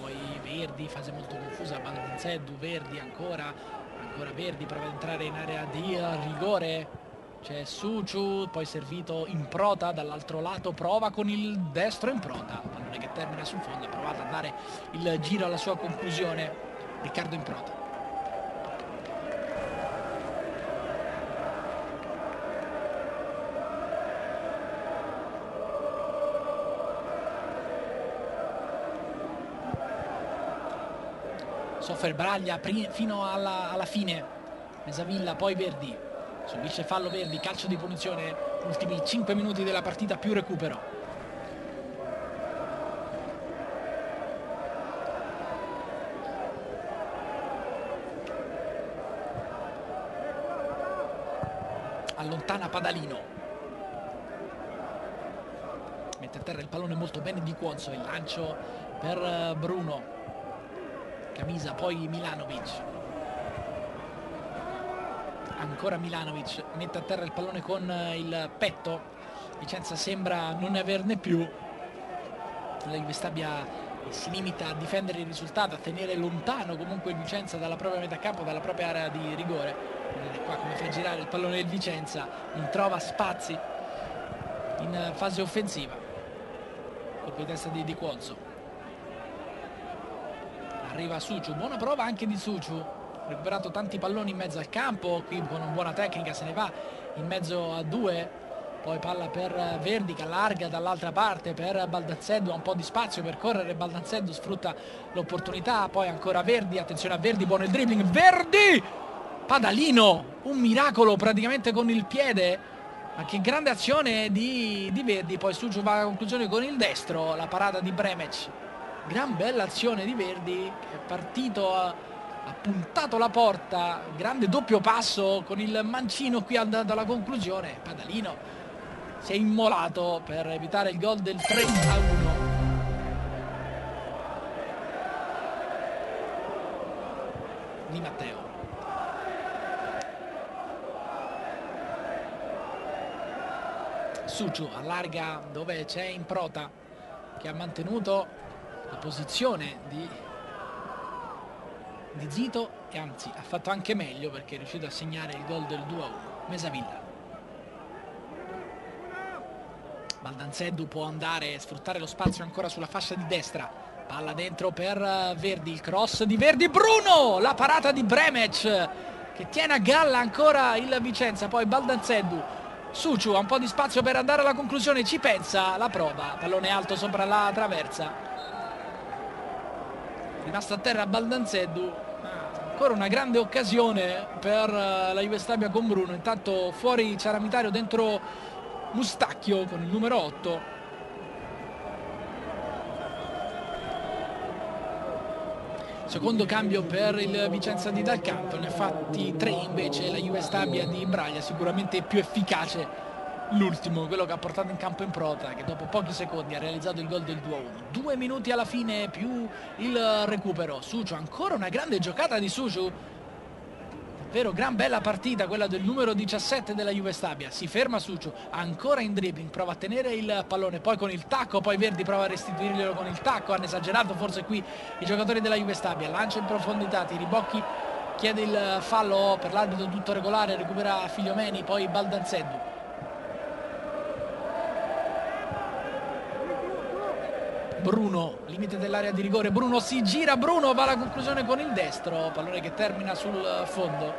poi Verdi, fase molto confusa, Baldanzeddu, Verdi ancora Verdi, prova ad entrare in area di rigore, c'è Suciu, poi servito Improta dall'altro lato, prova con il destro Improta, pallone che termina sul fondo, ha provato a dare il giro alla sua conclusione Riccardo Improta. Soffre Braglia fino alla fine. Mezzavilla, poi Verdi. Subisce fallo Verdi, calcio di punizione. Ultimi 5 minuti della partita più recupero. Allontana Padalino. Mette a terra il pallone molto bene Dicuonzo. Il lancio per Bruno. Camisa, poi Milanovic, ancora Milanovic, mette a terra il pallone con il petto, Vicenza sembra non ne averne più, la Juve Stabia si limita a difendere il risultato, a tenere lontano comunque Vicenza dalla propria metà campo, dalla propria area di rigore. Vedete qua come fa girare il pallone del Vicenza, non trova spazi in fase offensiva. Colpo di testa di Dicuonzo. Arriva Suciu, buona prova anche di Suciu, recuperato tanti palloni in mezzo al campo, qui con una buona tecnica se ne va in mezzo a due, poi palla per Verdi che allarga dall'altra parte per Baldanzeddu, ha un po' di spazio per correre, Baldanzeddu sfrutta l'opportunità, poi ancora Verdi, attenzione a Verdi, buono il dribbling, Verdi! Padalino, un miracolo praticamente con il piede, ma che grande azione di Verdi, poi Suciu va a conclusione con il destro, la parata di Bremec. Gran bella azione di Verdi, che è partito, ha puntato la porta, grande doppio passo con il mancino, qui è andato alla conclusione. Padalino si è immolato per evitare il gol del 3-1. Di Matteo. Suciu allarga dove c'è Improta, che ha mantenuto la posizione di Zito e anzi ha fatto anche meglio perché è riuscito a segnare il gol del 2-1. Mezzavilla. Baldanzeddu può andare, sfruttare lo spazio ancora sulla fascia di destra. Palla dentro per Verdi, il cross di Verdi, Bruno, la parata di Bremec che tiene a galla ancora il Vicenza, poi Baldanzeddu, Suciu ha un po' di spazio per andare alla conclusione, ci pensa, la prova, pallone alto sopra la traversa, rimasto a terra Baldanzeddu, ancora una grande occasione per la Juve Stabia con Bruno, intanto fuori Ciaramitaro, dentro Mustacchio con il numero 8. Secondo cambio per il Vicenza di Dal Canto, ne ha fatti 3 invece la Juve Stabia di Braglia, sicuramente più efficace l'ultimo, quello che ha portato in campo Improta, che dopo pochi secondi ha realizzato il gol del 2-1. 2 minuti alla fine più il recupero. Suciu, ancora una grande giocata di Suciu, davvero gran bella partita quella del numero 17 della Juve Stabia. Si ferma Suciu, ancora in dribbling, prova a tenere il pallone, poi con il tacco, poi Verdi prova a restituirglielo con il tacco, hanno esagerato forse qui i giocatori della Juve Stabia, lancia in profondità, Tiribocchi chiede il fallo per l'arbitro, tutto regolare, recupera Figliomeni, poi Baldanzeddu. Bruno, limite dell'area di rigore, Bruno si gira, Bruno va alla conclusione con il destro, pallone che termina sul fondo.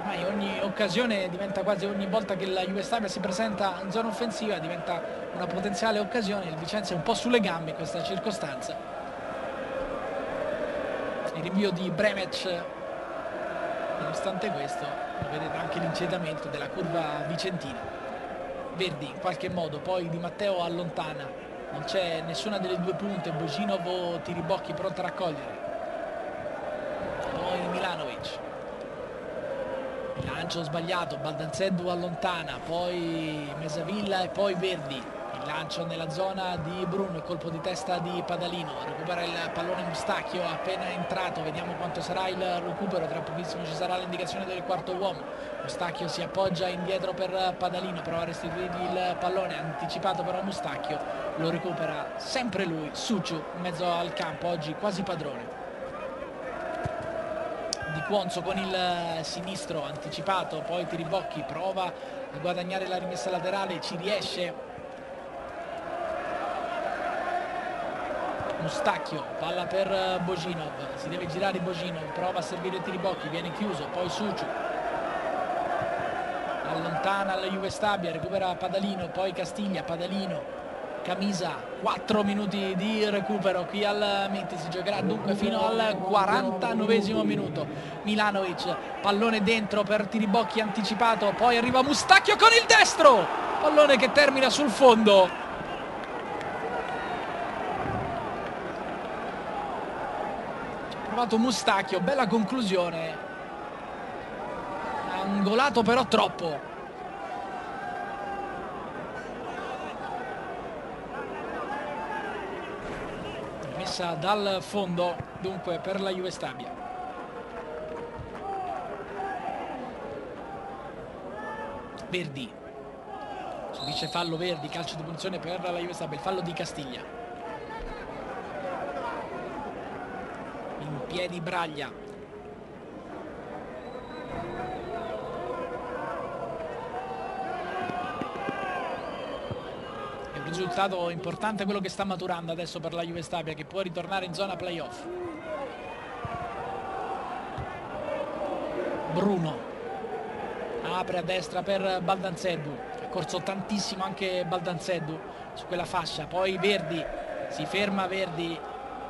Ormai ogni occasione diventa, quasi ogni volta che la Juve Stabia si presenta in zona offensiva diventa una potenziale occasione, il Vicenza è un po' sulle gambe in questa circostanza. Il rinvio di Bremec, nonostante questo, vedete anche l'incetamento della curva vicentina. Verdi in qualche modo, poi Di Matteo allontana. Non c'è nessuna delle due punte, Bojinov o Tiribocchi pronta a raccogliere. Poi Milanovic. Il lancio sbagliato, Baldanzeddu allontana, poi Mezzavilla e poi Verdi. Il lancio nella zona di Bruno, il colpo di testa di Padalino. Recupera il pallone Mustacchio appena entrato, vediamo quanto sarà il recupero. Tra pochissimo ci sarà l'indicazione del quarto uomo. Mustacchio si appoggia indietro per Padalino, prova a restituirgli il pallone, anticipato però Mustacchio. Lo recupera sempre lui, Suciu, in mezzo al campo, oggi quasi padrone. Dicuonzo con il sinistro, anticipato, poi Tiribocchi prova a guadagnare la rimessa laterale, ci riesce. Mustacchio, palla per Bojinov, si deve girare Bojinov, prova a servire Tiribocchi, viene chiuso, poi Suciu. Allontana la Juve Stabia, recupera Padalino, poi Castiglia, Padalino. Camisa, 4 minuti di recupero qui al Menti, si giocherà dunque fino al 49esimo minuto. Milanovic, pallone dentro per Tiribocchi anticipato, poi arriva Mustacchio con il destro, pallone che termina sul fondo. Ha provato Mustacchio, bella conclusione, angolato però troppo. Messa dal fondo dunque per la Juve Stabia. Verdi subisce fallo, Verdi, calcio di punizione per la Juve Stabia, il fallo di Castiglia. In piedi Braglia, risultato importante quello che sta maturando adesso per la Juve Stabia, che può ritornare in zona playoff. Bruno apre a destra per Baldanzeddu, ha corso tantissimo anche Baldanzeddu su quella fascia, poi Verdi, si ferma Verdi,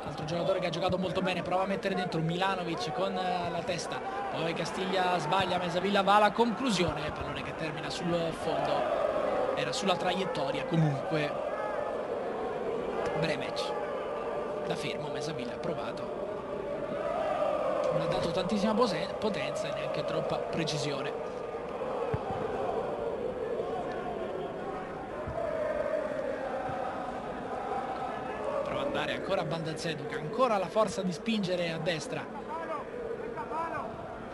altro giocatore che ha giocato molto bene, prova a mettere dentro Milanovic con la testa, poi Castiglia sbaglia, Mezzavilla va alla conclusione, pallone che termina sul fondo. Era sulla traiettoria comunque Bremec, da fermo Mezzavilla ha provato, non ha dato tantissima potenza e neanche troppa precisione. Prova ad andare ancora a Baldanzeddu, che ha ancora la forza di spingere a destra,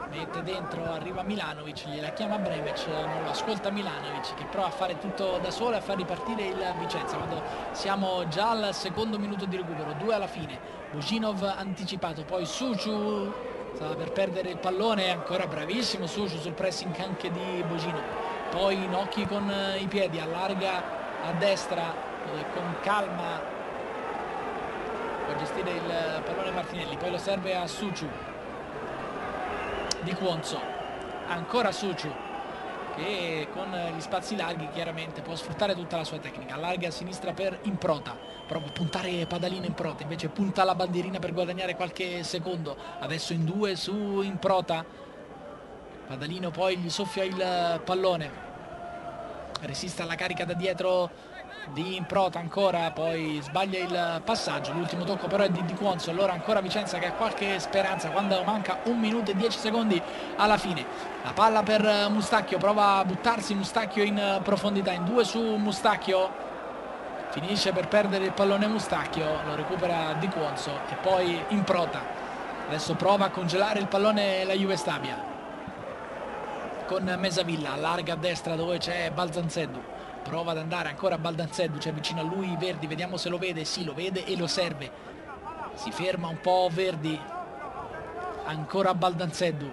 mette dentro, arriva Milanovic, gliela chiama Bremec, non lo ascolta Milanovic, che prova a fare tutto da solo e a far ripartire il Vicenza quando siamo già al secondo minuto di recupero, 2 alla fine. Bojinov anticipato, poi Suciu stava per perdere il pallone, ancora bravissimo Suciu sul pressing anche di Bojinov, poi Nocchi con i piedi allarga a destra con calma può gestire il pallone Martinelli, poi lo serve a Suciu. Dicuonzo, ancora Suciu, che con gli spazi larghi chiaramente può sfruttare tutta la sua tecnica. Allarga a sinistra per Improta, prova a puntare Padalino. Improta invece punta la bandierina per guadagnare qualche secondo. Adesso in due su Improta, Padalino poi gli soffia il pallone, resiste alla carica da dietro di Improta ancora, poi sbaglia il passaggio. L'ultimo tocco però è di Dicuonzo. Allora ancora Vicenza che ha qualche speranza quando manca 1 minuto e 10 secondi alla fine. La palla per Mustacchio, prova a buttarsi Mustacchio in profondità, in due su Mustacchio, finisce per perdere il pallone Mustacchio, lo recupera Dicuonzo e poi Improta. Adesso prova a congelare il pallone la Juve Stabia con Mezzavilla, allarga a destra dove c'è Baldanzeddu, prova ad andare ancora Baldanzeddu, c'è vicino a lui Verdi, vediamo se lo vede, sì lo vede e lo serve, si ferma un po' Verdi, ancora Baldanzeddu,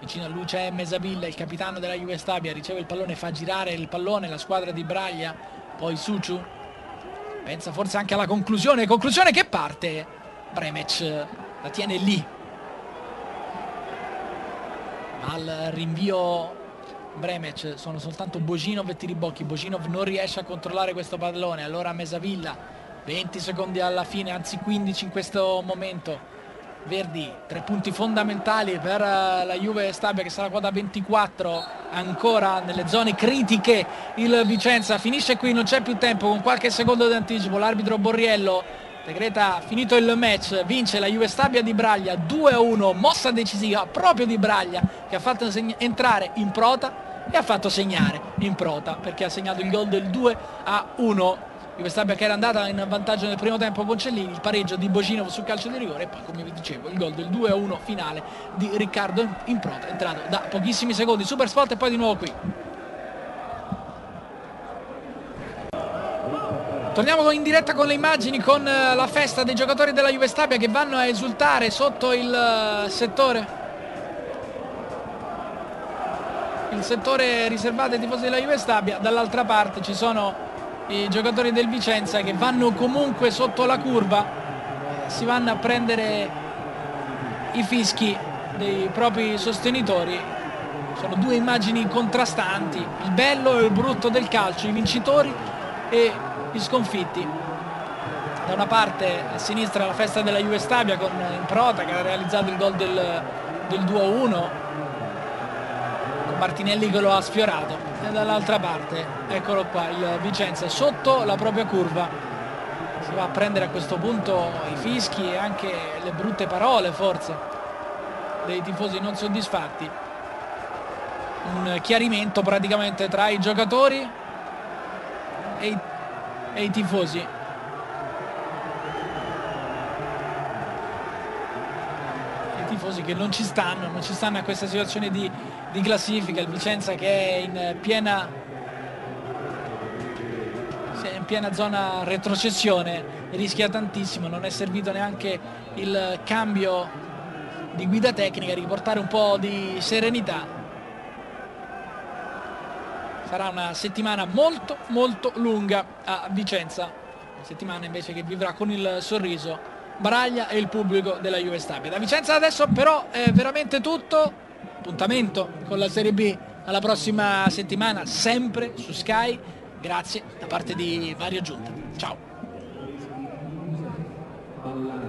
vicino a lui c'è Mezzavilla, il capitano della Juve Stabia, riceve il pallone, fa girare il pallone la squadra di Braglia, poi Suciu pensa forse anche alla conclusione, conclusione che parte, Bremec la tiene lì. Al rinvio Bremec sono soltanto Bojinov e Tiribocchi. Bojinov non riesce a controllare questo pallone. Allora Mezzavilla, 20 secondi alla fine, anzi 15 in questo momento. Verdi, 3 punti fondamentali per la Juve Stabia che sarà qua da 24, ancora nelle zone critiche il Vicenza. Finisce qui, non c'è più tempo, con qualche secondo di anticipo l'arbitro Borriello decreta finito il match, vince la Juve Stabia di Braglia 2-1, mossa decisiva proprio di Braglia che ha fatto entrare Improta e ha fatto segnare Improta perché ha segnato il gol del 2-1. Juve Stabia che era andata in vantaggio nel primo tempo con Cellini, il pareggio di Bojinov sul calcio di rigore e poi, come vi dicevo, il gol del 2-1 finale di Riccardo Improta, entrato da pochissimi secondi. Super spot e poi di nuovo qui. Torniamo in diretta con le immagini, con la festa dei giocatori della Juve Stabia che vanno a esultare sotto il settore riservato ai tifosi della Juve Stabia. Dall'altra parte ci sono i giocatori del Vicenza che vanno comunque sotto la curva, si vanno a prendere i fischi dei propri sostenitori. Sono due immagini contrastanti, il bello e il brutto del calcio, i vincitori e gli sconfitti. Da una parte a sinistra la festa della Juve Stabia con Improta che ha realizzato il gol del 2-1 con Martinelli che lo ha sfiorato, e dall'altra parte eccolo qua il Vicenza sotto la propria curva, si va a prendere a questo punto i fischi e anche le brutte parole forse dei tifosi non soddisfatti. Un chiarimento praticamente tra i giocatori e i tifosi. I tifosi che non ci stanno a questa situazione di classifica. Il Vicenza che è in piena zona retrocessione, rischia tantissimo, non è servito neanche il cambio di guida tecnica, riportare un po' di serenità. Sarà una settimana molto molto lunga a Vicenza, una settimana invece che vivrà con il sorriso Braglia e il pubblico della Juve Stabia. Da Vicenza adesso però è veramente tutto, appuntamento con la Serie B alla prossima settimana, sempre su Sky. Grazie da parte di Vario Giunta, ciao.